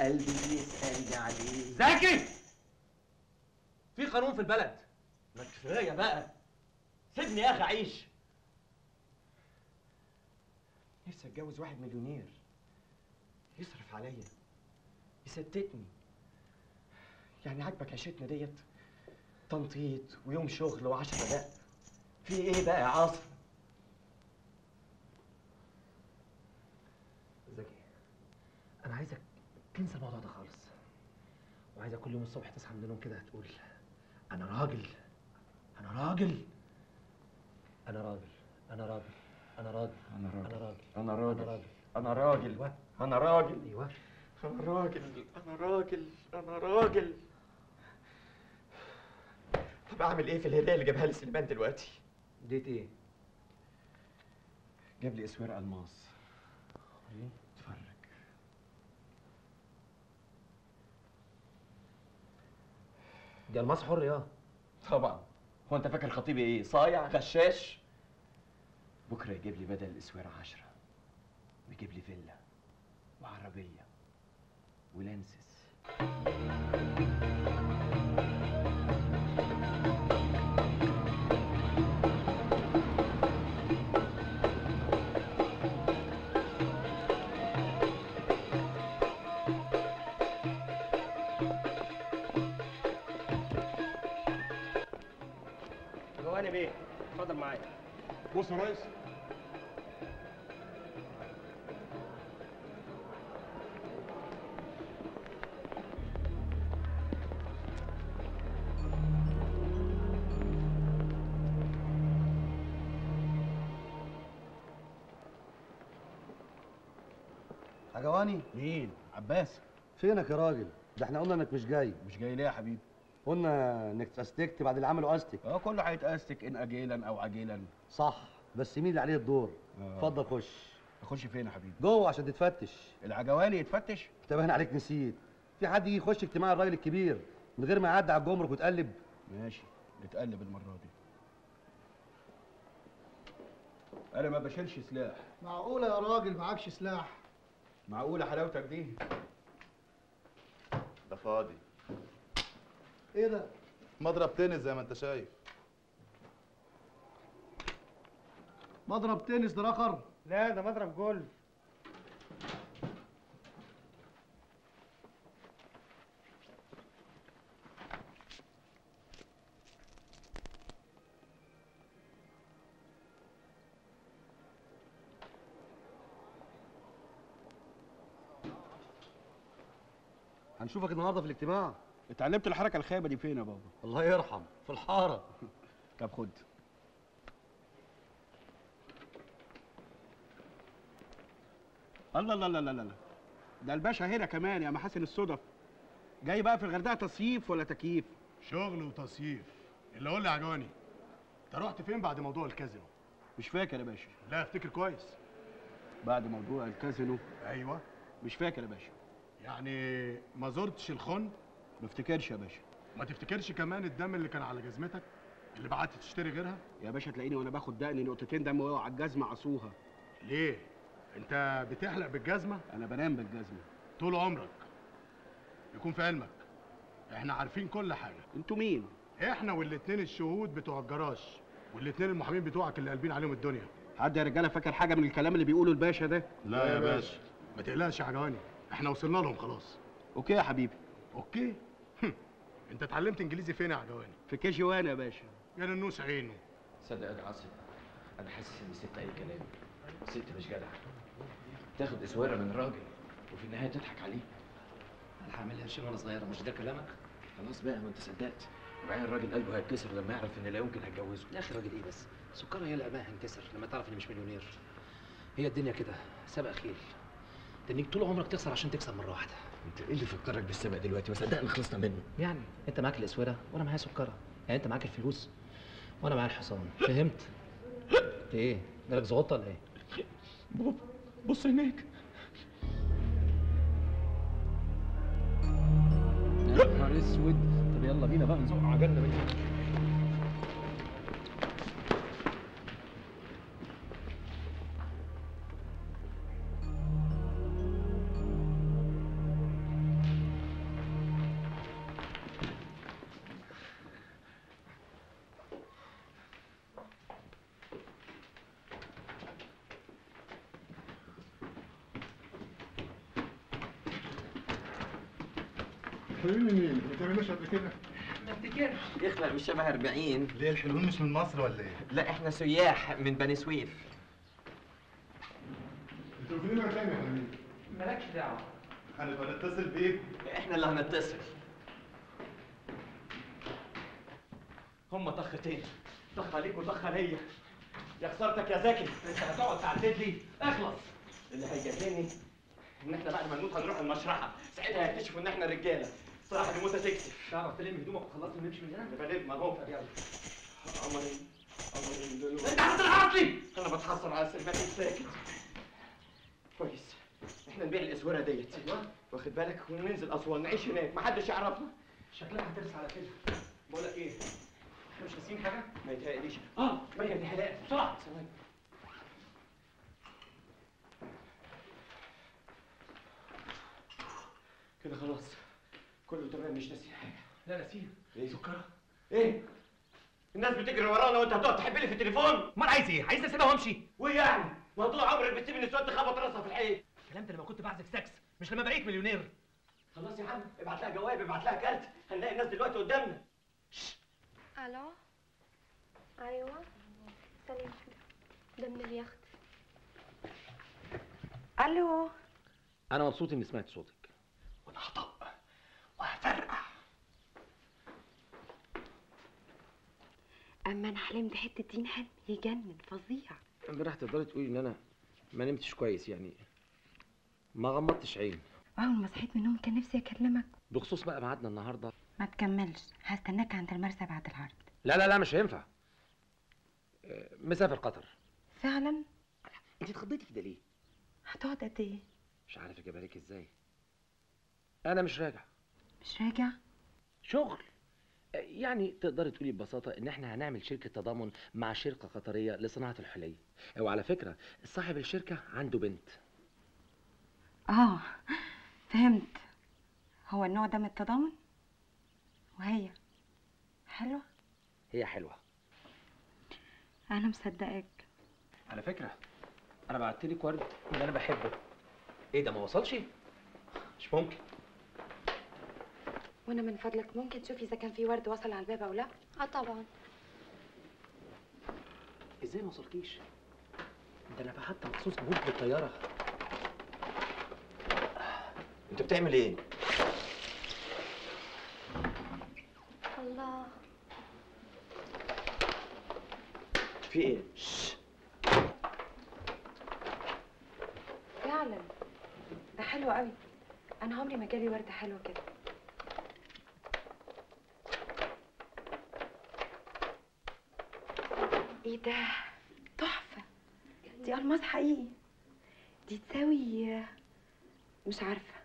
قلبي بيسألني عليه. زكي! في قانون في البلد. ما كفاية بقى. سيبني يا أخي أعيش. نفسي أتجوز واحد مليونير. يصرف عليا يستتني. يعني عاجبك عيشتنا ديت؟ تنطيط ويوم شغل وعشرة دقايق. في ايه بقى يا عاصم؟ زكي انا عايزك تنسى الموضوع ده خالص، وعايزك كل يوم الصبح تصحى من النوم كده هتقول انا راجل انا راجل انا راجل انا راجل انا راجل انا راجل انا راجل انا راجل أنا راجل. أيوه أنا راجل أنا راجل أنا راجل. طب أعمل إيه في الهدية اللي جابها لي سليمان دلوقتي؟ هدية إيه؟ جاب لي أسوار ألماس. إيه؟ اتفرج. دي ألماس حر ياه. طبعًا. هو أنت فاكر خطيبي إيه؟ صايع غشاش؟ بكرة يجيب لي بدل الأسوار عشرة. ويجيب لي فيلا. وعربية ولانسس. جوانب ايه؟ اتفضل معايا. بص يا ريس، حجواني. مين؟ عباس. فينك يا راجل؟ ده احنا قلنا انك مش جاي. مش جاي ليه يا حبيبي؟ قلنا انك استكت بعد اللي عمله استك. اه كله هيتاستك ان اجيلا او عجيلا. صح، بس مين اللي عليه الدور؟ اتفضل. آه. خش. اخش فين يا حبيبي؟ جوه عشان تتفتش. العجواني يتفتش؟ انتبهنا عليك، نسيت. في حد يجي يخش اجتماع الراجل الكبير من غير ما يعدي على الجمرك وتقلب؟ ماشي، نتقلب المره دي. انا ما بشيلش سلاح. معقوله يا راجل معكش سلاح؟ معقوله حلاوتك دي؟ ده فاضي. ايه ده؟ مضرب تنس زي ما انت شايف. مضرب تنس ده رخر؟ لا ده مضرب جولف. هنشوفك النهارده في الاجتماع. اتعلمت الحركه الخايبه دي فين يا بابا؟ الله يرحم، في الحاره. طب خد. الله الله الله الله، ده الباشا هنا كمان يا محاسن الصدف. جاي بقى في الغردقه تصييف ولا تكييف؟ شغل وتصييف. اللي قول لي عجواني، انت رحت فين بعد موضوع الكازينو؟ مش فاكر يا باشا. لا افتكر كويس. بعد موضوع الكازينو؟ ايوه. مش فاكر يا باشا. يعني ما زرتش الخن؟ ما افتكرش يا باشا. ما تفتكرش كمان الدم اللي كان على جزمتك اللي بعت تشتري غيرها؟ يا باشا تلاقيني وانا باخد دقني نقطتين دم وقعوا على الجزمه عصوها. ليه؟ انت بتحلق بالجزمه؟ انا بنام بالجزمه. طول عمرك. يكون في علمك احنا عارفين كل حاجه. انتوا مين؟ احنا والاثنين الشهود بتوع الجراج، والاثنين المحامين بتوعك اللي قلبين عليهم الدنيا. حد يا رجاله فاكر حاجه من الكلام اللي بيقوله الباشا ده؟ لا, لا يا باشا. باشا ما تقلقش يا عجواني، احنا وصلنا لهم خلاص. اوكي يا حبيبي. اوكي. انت اتعلمت انجليزي فين يا عجواني؟ في كي جي واحد يا باشا. يا ننوس عينه. صدق يا عاصم، انا حاسس ان الست اي كلام. الست مش جدعه، تاخد اسواره من راجل وفي النهايه تضحك عليه. انا هعملها شيء وانا صغيره، مش ده كلامك؟ خلاص بقى، ما انت صدقت. وبعدين الراجل قلبه هيتكسر لما يعرف ان لا يمكن هتجوزه. يا اخي راجل ايه بس؟ سكرها يلقى بقى هنكسر لما تعرف اني مش مليونير. هي الدنيا كده سبق خيل، تنيك طول عمرك تخسر عشان تكسب مره واحده. انت ايه اللي فكرك بالسبق دلوقتي؟ ما صدقني خلصنا منه. يعني انت معاك الاسوره وانا معايا سكره، يعني انت معاك الفلوس وانا معايا الحصان، فهمت؟ انت ايه؟ جالك زغطه ولا ايه؟ بابا بص هناك. يا نهار اسود. طب يلا بينا بقى نزق عجلنا بينا. اخلق مش شبه أربعين. ليه الحلوين مش من مصر ولا ايه؟ لا احنا سياح من بني سويف. انتوا فين مكاننا يا حبيبي؟ مالكش دعوه. هنبقى نتصل بيك. احنا اللي هنتصل. هما طختين، طخ عليك وطخ عليا. يا خسارتك يا زكي، انت هتقعد تعدد لي؟ اخلص. اللي هيجنني ان احنا بعد ما نموت هنروح المشرحه، ساعتها هيكتشفوا ان احنا رجاله. صراحة دي موتة تكسب. تعرف تلم هدومك وتخلصني ونمشي من هنا؟ يبقى لم اهو. يلا. قمرين قمرين دول. انت هتلحق لي؟ انا بتحصل على سلمتي الساكت. كويس. احنا نبيع الاسوره ديت. ايوه. واخد بالك؟ وننزل اسوان نعيش هناك، محدش يعرفنا. شكلك هترس على كده. بقول لك ايه؟ احنا مش ناسيين حاجة؟ ما يتهيأليش. اه المكنة دي حلاقة. بسرعة. ثواني. كده خلاص. كله تمام، مش ناسيين حاجه. لا ناسيين. ايه؟ سكره. ايه؟ الناس بتجري ورانا وانت هتقعد تحب لي في التليفون؟ امال عايز ايه؟ عايزني اسيبها وامشي؟ وايه يعني؟ ما طول عمرك بتسيب النسوان تخبط راسها في الحيط. الكلام ده لما كنت بعزف ساكس، مش لما بقيت مليونير. خلاص يا عم، ابعت لها جواب، ابعت لها كارت، هنلاقي الناس دلوقتي قدامنا. الو. ايوه. سلام. ده من اليخت. الو، انا مبسوط اني سمعت صوتك. وانا هطق وهفرقع. اما انا حلمت حته دين حلم يجنن فظيع. امبارح تقدري تقولي ان انا ما نمتش كويس، يعني ما غمضتش عين. اول ما صحيت من النوم كان نفسي اكلمك. بخصوص بقى ميعادنا النهارده، ما تكملش، هستناك عند المرسى بعد العرض. لا لا لا، مش هينفع، مسافر قطر. فعلا؟ انت اتخضيتي كده ليه؟ هتقعد قد ايه؟ مش عارف اجيبها لك ازاي. انا مش راجع. مش راجع؟ شغل. يعني تقدري تقولي ببساطه ان احنا هنعمل شركه تضامن مع شركه قطريه لصناعه الحلي، وعلى فكره صاحب الشركه عنده بنت. اه فهمت، هو النوع ده من التضامن. وهي حلوه؟ هي حلوه. انا مصدقاك. على فكره انا بعتلك ورد اللي انا بحبه. ايه ده، ما وصلش؟ مش ممكن. وانا من فضلك ممكن تشوفي اذا كان في ورد وصل على الباب او لا؟ اه طبعا. ازاي ما وصلكيش؟ ده انا حتى مخصوص جهود بالطياره. انت بتعمل ايه؟ الله، في ايه؟ شش. فعلا ده حلو قوي، انا عمري ما جالي ورده حلوه كده. ايه ده، تحفه دي، الماس حقيقي. دي تساوي، مش عارفه.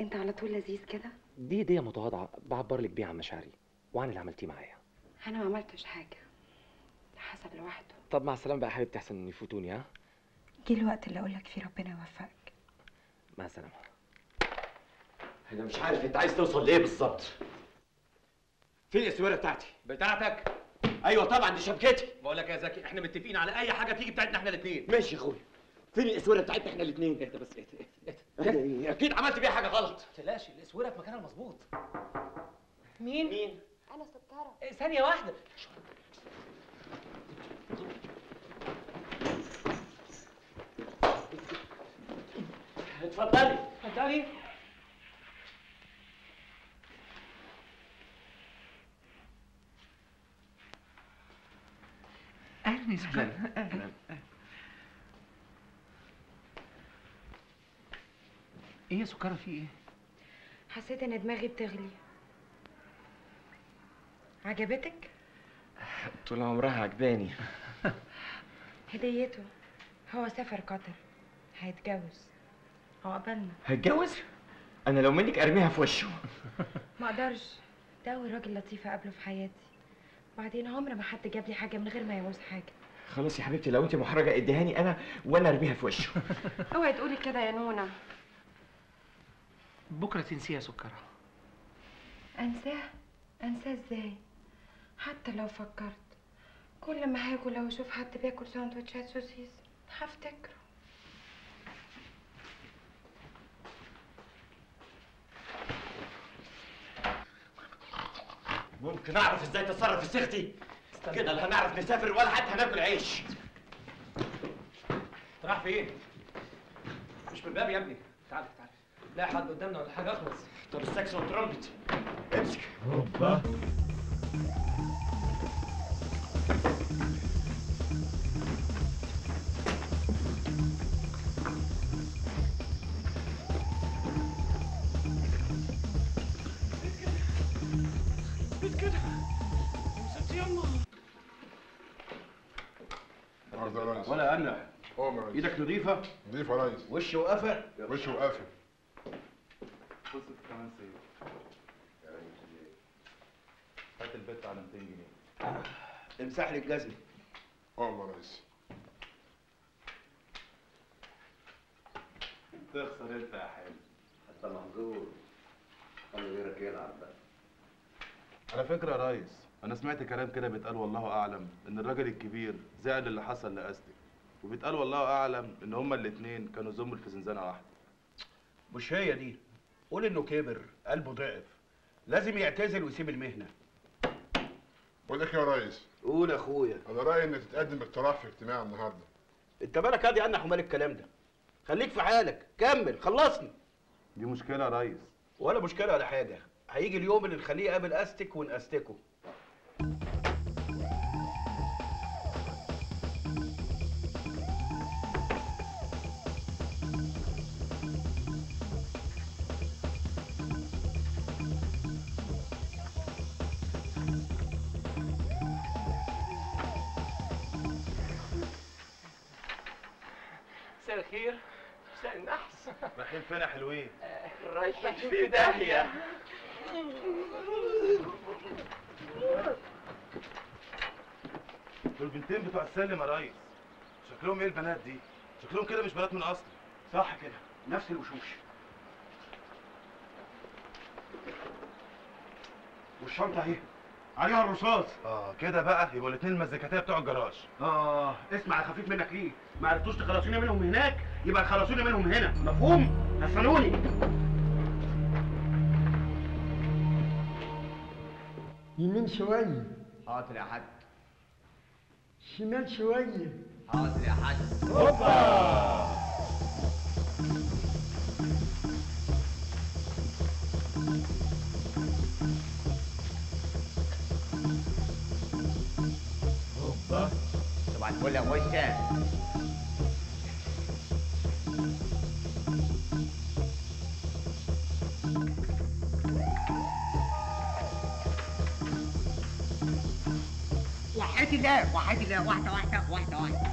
انت على طول لذيذ كده. دي هديه متواضعه بعبر لك بيها عن مشاعري وعن اللي عملتيه معايا. انا ما عملتش حاجه، حسب لوحده. طب مع السلامه بقى يا حبيبتي، احسن ان يفوتوني. ها، جه الوقت اللي اقول لك فيه ربنا يوفقك. مع السلامه. انا مش عارف انت عايز توصل لايه بالظبط. فين الاسوره بتاعتي؟ بتاعتك؟ ايوه طبعا، دي شبكتي. بقول لك يا زكي، احنا متفقين على اي حاجه تيجي بتاعتنا احنا الاثنين. ماشي يا اخويا. فين الاسوره بتاعتنا احنا الاثنين؟ اهدى بس، اهدى اهدى. اكيد عملت بيها حاجه غلط. ما تقلقش، الاسوره في مكانها المظبوط. مين؟ مين؟ انا ستاره. ثانيه واحده. اتفضلي اتفضلي. اهلا وسهلا. اهلا. ايه يا سكرة، في ايه؟ حسيت ان دماغي بتغلي. عجبتك؟ طول عمرها عجباني. هديته، هو سافر قطر، هيتجوز. عقبالنا. هيتجوز؟ انا لو منك ارميها في وشه. ما اقدرش، ده اول راجل لطيف اقابله في حياتي. وبعدين عمر ما حد جاب لي حاجه من غير ما يعوز حاجه. خلاص يا حبيبتي، لو انت محرجه اديهاني انا وانا ارميها في وشه. اوعي تقولي كده يا نونه. بكره تنسيها يا سكره. انساها؟ انساه ازاي؟ حتى لو فكرت، كل ما هاكل لو اشوف حد بياكل ساندوتشات سوسيس هفتكره. ممكن اعرف ازاي تتصرف في سيختي؟ كده لا هنعرف نسافر ولا حتى هناكل عيش. انت رايح فين؟ مش من الباب يا ابني. تعال تعال، لا حد قدامنا ولا حاجه. اخلص. طب الساكسون ترامبت، امسك. هوبا. ولا أنا. اه ايدك نظيفة؟ نظيفة يا ريس. وش وقفة؟ وش وقفة. بص كمان سيف. يا ريس هات البت على مئتين جنيه. امسح لي الجزم. اه يا ريس. تخسر انت يا حلو. حتى محظوظ. خلي غيرك يلعب بقى. على فكرة يا ريس، أنا سمعت كلام كده بيتقال والله أعلم إن الراجل الكبير زعل اللي حصل لأستك، وبيتقال والله أعلم إن هما الاتنين كانوا زمر في زنزانة واحدة. مش هي دي، قول إنه كبر، قلبه ضعف، لازم يعتزل ويسيب المهنة. بقول لك يا ريس. قول يا اخويا. انا رايي انك تتقدم اقتراح في اجتماع النهارده. انت مالك هادي انا حمال الكلام ده. خليك في حالك، كمل، خلصني. دي مشكله يا ريس. ولا مشكله ولا حاجه، هيجي اليوم اللي نخليه يقابل استك ونأستكه. مساء الخير، مساء النحس. رايحين فين يا حلوين؟ رايحين في داهية. دول بنتين بتوع السلم يا ريس. شكلهم ايه البنات دي؟ شكلهم كده مش بنات من اصل. صح كده، نفس الوشوش. والشنطة اهي عليها الرصاص. اه كده بقى يبقوا الاثنين المزكاتيه بتوع الجراج. اه اسمع خفيف منك ليه؟ ما عرفتوش تخلصوني منهم هناك يبقى خلصوني منهم هنا، مفهوم؟ خلصوني. يمين شويه. حاضر يا حاج. شمال شويه. حاضر يا حاج. هوبا. قول يا موسى. وحياة الله وحياة الله واحدة واحدة واحدة واحدة.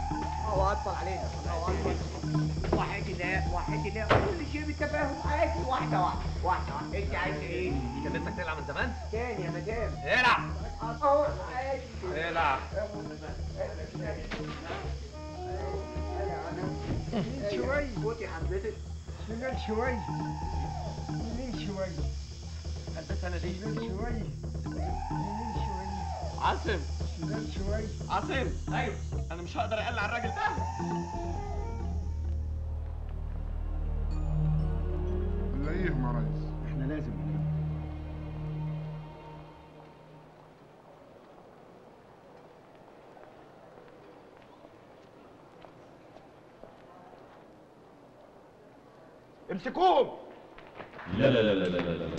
هو أطول علينا. هو أطول. وحياة الله وحياة الله كل شيء بالتفاهم عادي واحدة واحدة واحدة واحدة. أنت عايز إيه؟ أنت نفسك تلعب من زمان؟ تاني يا مدام. العب. أهو عادي. العب. يمين شوية. صوتي حضرتك. شمال شوية. يمين شوية. حبيت أنا ليه؟ شمال شوية. يمين شوية. عاصم. شمال شوية. عاصم. أيوه. أنا مش هقدر أقلع الراجل ده. نلاقيهم يا ريس. إحنا لازم نلاقيهم. امسكوهم. لا لا لا لا لا لا لا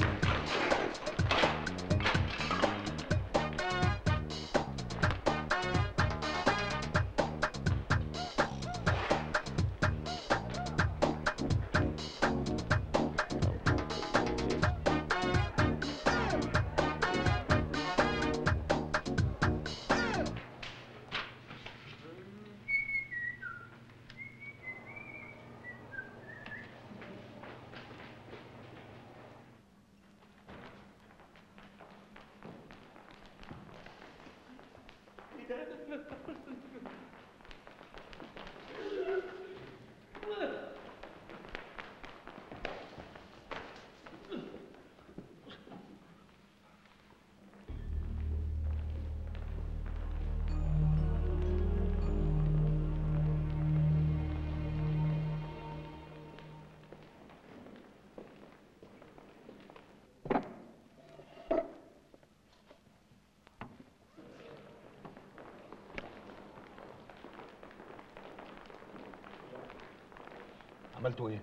عملتوا ايه؟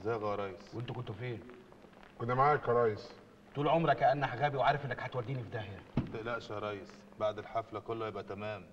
ازيك يا ريس؟ وانتوا كنتوا فين؟ كنا معاك يا ريس. طول عمرك يا انح غبي وعارف انك هتوديني في داهيه. ما تقلقش يا ريس، بعد الحفله كله هيبقى تمام.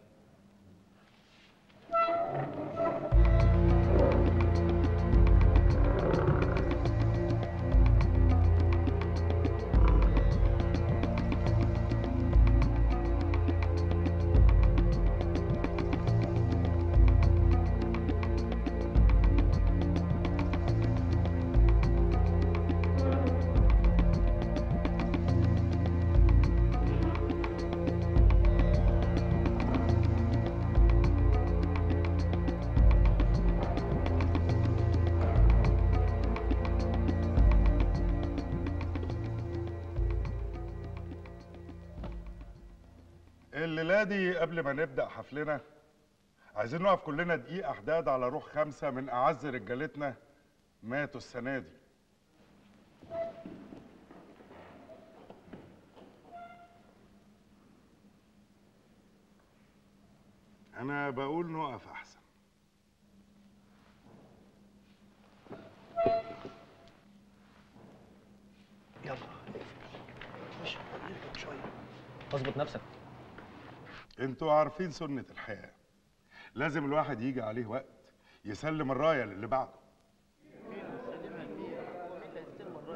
الليله دي قبل ما نبدا حفلنا عايزين نقف كلنا دقيقه حداد على روح خمسه من اعز رجالتنا ماتوا السنه دي. أنا بقول نقف أحسن. يلا مش هنركب شوية، اظبط نفسك. انتوا عارفين سنة الحياة، لازم الواحد يجي عليه وقت يسلم الراية للي بعده.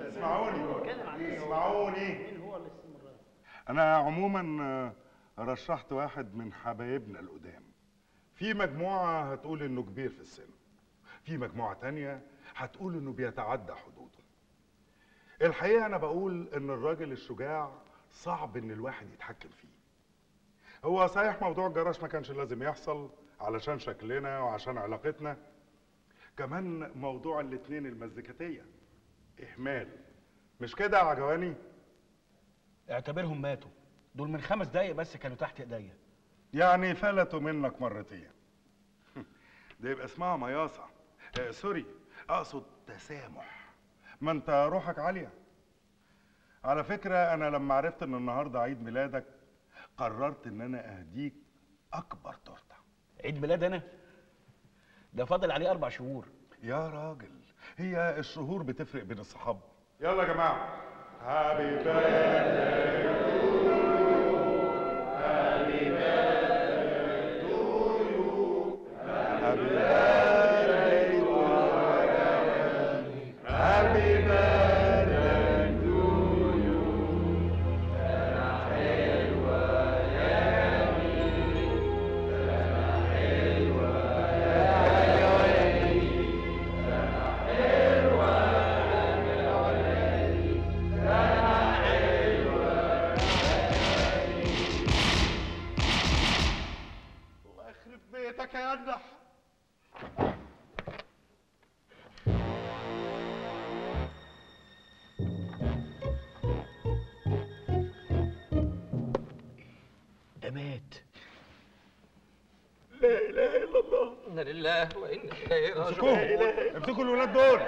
اسمعوني اسمعوني، أنا عموما رشحت واحد من حبايبنا القدام. في مجموعة هتقول إنه كبير في السن، في مجموعة تانية هتقول إنه بيتعدى حدوده. الحقيقة أنا بقول إن الراجل الشجاع صعب إن الواحد يتحكم فيه. هو صحيح موضوع الجراش ما كانش لازم يحصل علشان شكلنا وعشان علاقتنا، كمان موضوع الاتنين المزكاتية إهمال، مش كده يا عجواني؟ اعتبرهم ماتوا، دول من خمس دقايق بس كانوا تحت ايديا. يعني فلتوا منك مرتين. ده يبقى اسمها مياصة. آه سوري، اقصد تسامح. ما انت روحك عالية. على فكرة انا لما عرفت ان النهارده عيد ميلادك قررت ان انا اهديك اكبر تورته. عيد ميلاد انا؟ ده فاضل عليه اربع شهور. يا راجل، هي الشهور بتفرق بين الصحاب. يلا يا جماعة. هابي بيرثداي تو يو، هابي بيرثداي تو يو، هابي بيرثداي تو يو، هابي بيرثداي تو يو، سنة حلوة يا مين، سنة حلوة يا جواني، سنة حلوة. تكينح. ده مات. لا اله الا الله. انا لله وانا اليه راجعون. امسكوهم، امسكوا الولاد دول.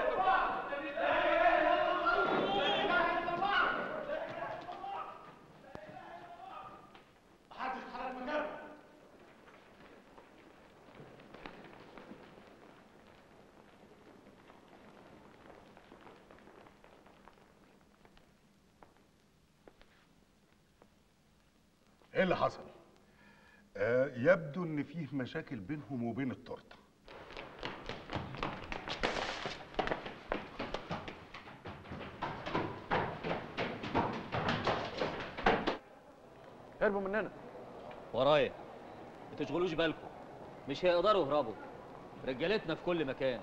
ايه اللي حصل؟ آه يبدو ان فيه مشاكل بينهم وبين التورته. هربوا مننا. ورايا، ما تشغلوش بالكم، مش هيقدروا يهربوا، رجالتنا في كل مكان.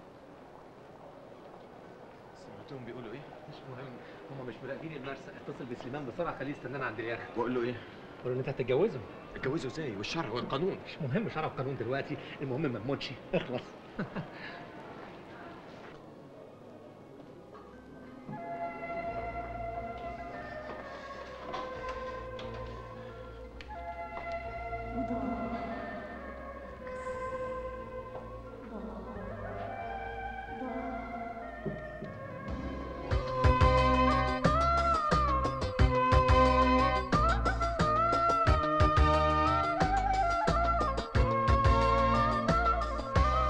سمعتهم بيقولوا ايه؟ مش مهم، هم مش مراقبين المرسى. اتصل بسليمان بسرعه، خليه يستنانا عند اليخت. واقول له ايه؟ قالوا ان انت هتتجوزه. اتجوزه ازاي؟ والشرع والقانون؟ مش مهم شرع وقانون دلوقتي، المهم ما تموتش، اخلص.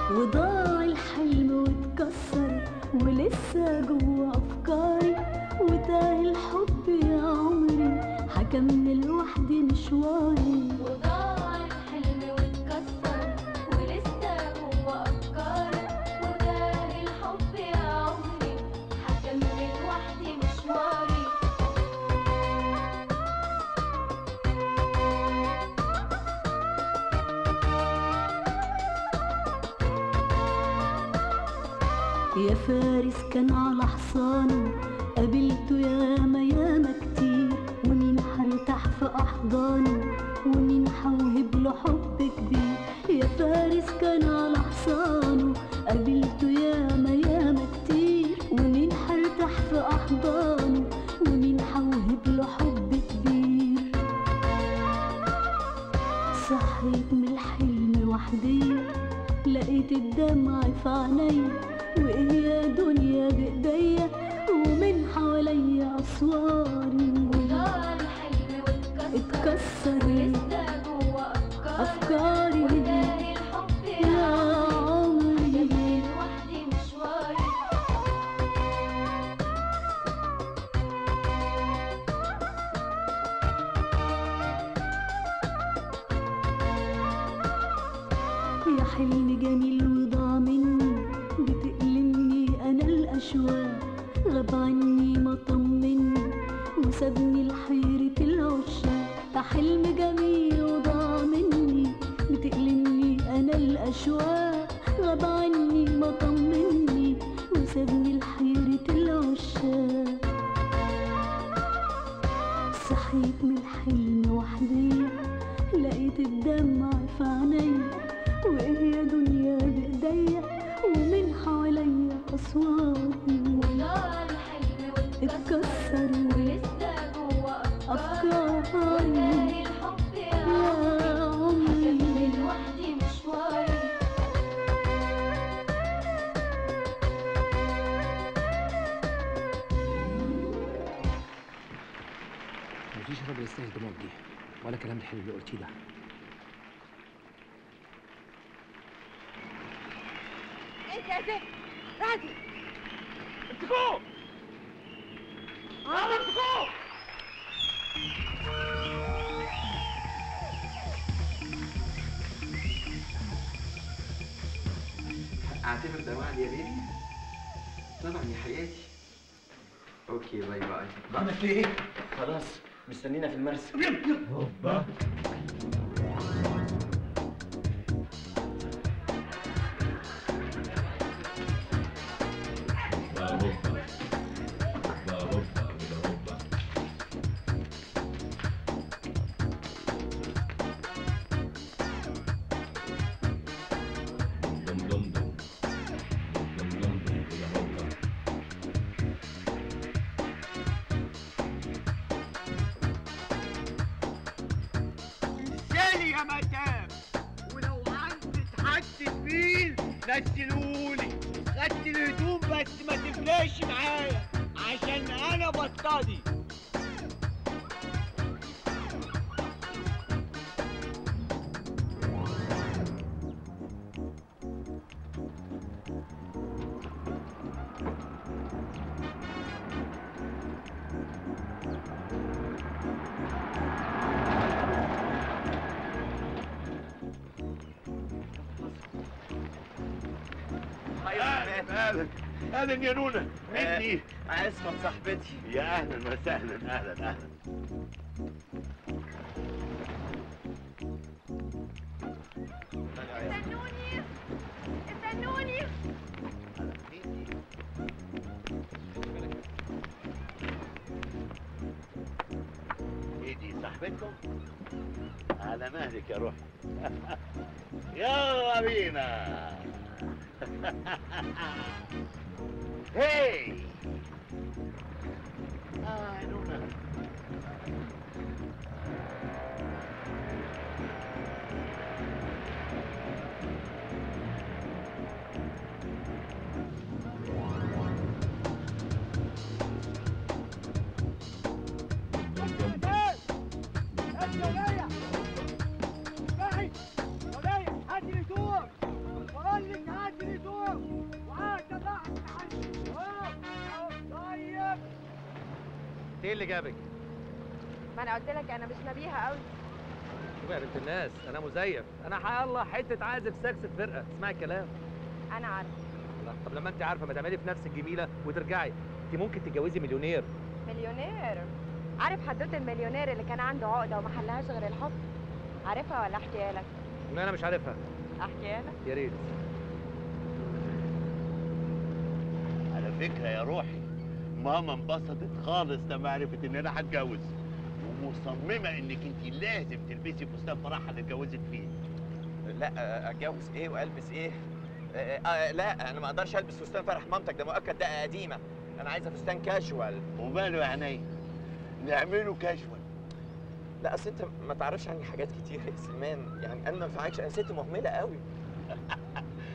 وضاع الحلم واتكسر ولسه جوا افكاري، وتاه الحب يا عمري هكمل لوحدي مشواري. وضاع الحلم واتكسر ولسه جوا افكاري، وتاه الحب يا عمري هكمل لوحدي مشواري. يا فارس كان على حصانه قابلته ياما ياما كتير، ومين هرتاح في احضانه ومين هوهب له حب كبير. يا فارس كان على حصانه قابلته ياما ياما كتير، ومين هرتاح في احضانه ومين هوهب له حب كبير. صحيت من الحلم وحدي لقيت الدمع في عينيا، وإيه يا دنيا بإيديا ومن حواليا أسواري. وضاع الحلم واتكسر ولسه جوا أفكاري. حلم جميل وضاع مني، بتألمني أنا الأشواق، غاب عني ما طمني وسابني لحيرة العشاق. ده حلم جميل وضاع مني، بتألمني أنا الأشواق، غاب عني ما طمني وسابني لحيرة العشاق. صحيت من الحلم وحدي، لقيت الدمع في عينيا، وإيه يا دنيا بإيديا ومن حواليا أصواتي، ونار الحلم اتكسر ولسه جوه أفكاري، وداري الحب يا عمري حسبني لوحدي مشواري. مفيش راجل يستاهل دموعك دي ولا كلام الحلو اللي قلتيه ده. انت يا زين راضي امسكوه راضي امسكوه. اعتبر ده وعد يا بيبي؟ طبعا يا حياتي. اوكي باي باي. عملت ايه؟ خلاص مستنينا في المرسى. هوبا غسلوني غسل الهدوم بس ما تفرقش معايا عشان انا بطادي. اهلا يا نونة. مني اسفة صاحبتي. يا اهلا وسهلا. اهلا اهلا. استنوني استنوني. ايه دي صاحبتكم؟ على مهلك يا روحي. يلا بينا. هاي اه نونة ايه اللي جابك؟ ما انا قلت لك انا مش نبيهه قوي. شوفي يا بنت الناس انا مزيف، انا هيلا حته عازف ساكس في فرقه، اسمعي الكلام. انا عارفه. طب لما انت عارفه ما تعملي في نفسك جميله وترجعي، انت ممكن تتجوزي مليونير. مليونير؟ عارف حدوته المليونير اللي كان عنده عقده وما حلهاش غير الحب؟ عارفها ولا احكيها لك؟ لا انا مش عارفها. احكيها لك؟ يا ريت. على فكره يا روحي ماما انبسطت خالص لما عرفت ان انا هتجوز، ومصممه انك انت لازم تلبسي فستان فرحها اللي اتجوزت فيه. لا اتجوز ايه والبس ايه؟ آه لا انا ما اقدرش البس فستان فرح مامتك، ده مؤكد ده قديمه، انا عايزه فستان كاجوال. وماله يا عينيا؟ نعمله كاجوال. لا اصل انت ما تعرفش عني حاجات كتير يا سلمان، يعني انا ما انفعكش، انا ست مهمله قوي.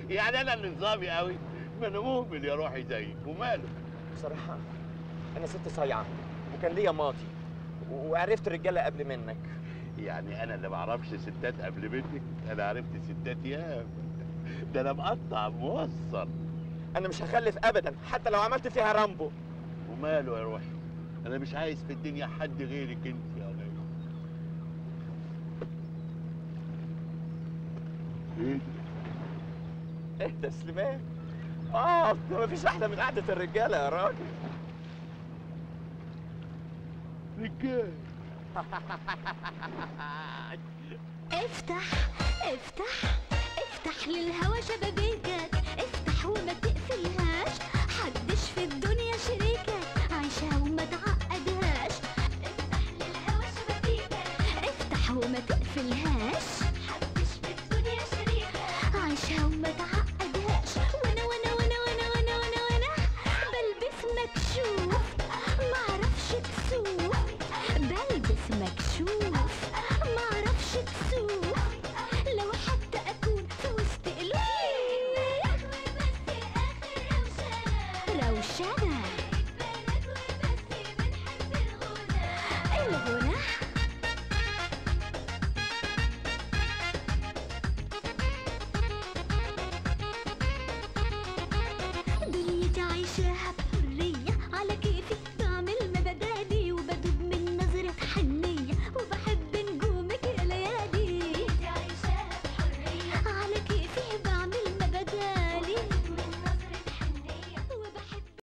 يعني انا اللي نظامي قوي؟ ما انا مهمل يا روحي زيك، وماله؟ بصراحة أنا ست صايعة وكان ليا ماضي وعرفت الرجالة قبل منك. يعني أنا اللي معرفش ستات قبل منك؟ أنا عرفت ستات ياما، ده أنا مقطع موصل. أنا مش هخلف أبدا حتى لو عملت فيها رامبو. وماله يا روحي؟ أنا مش عايز في الدنيا حد غيرك أنت يا غالي. إيه؟ تسليمات. اه مفيش احلى من قعده الرجاله يا راجل. رجال افتح افتح افتح للهوا شبابيكك، افتح وما تقفلهاش، حدش في الدنيا شريكك، عيشها وما تعقدهاش. افتح للهوا شبابيكك، افتح وما تقفلهاش، حدش في الدنيا شريكك، عيشها وما تعقدهاش. وانا وانا وانا وانا وانا وانا وانا بلبس مكشوف معرفش تسوق، بلبس مكشوف معرفش تسوق، روشانة البنات والبس بنحب الغنى الغنى.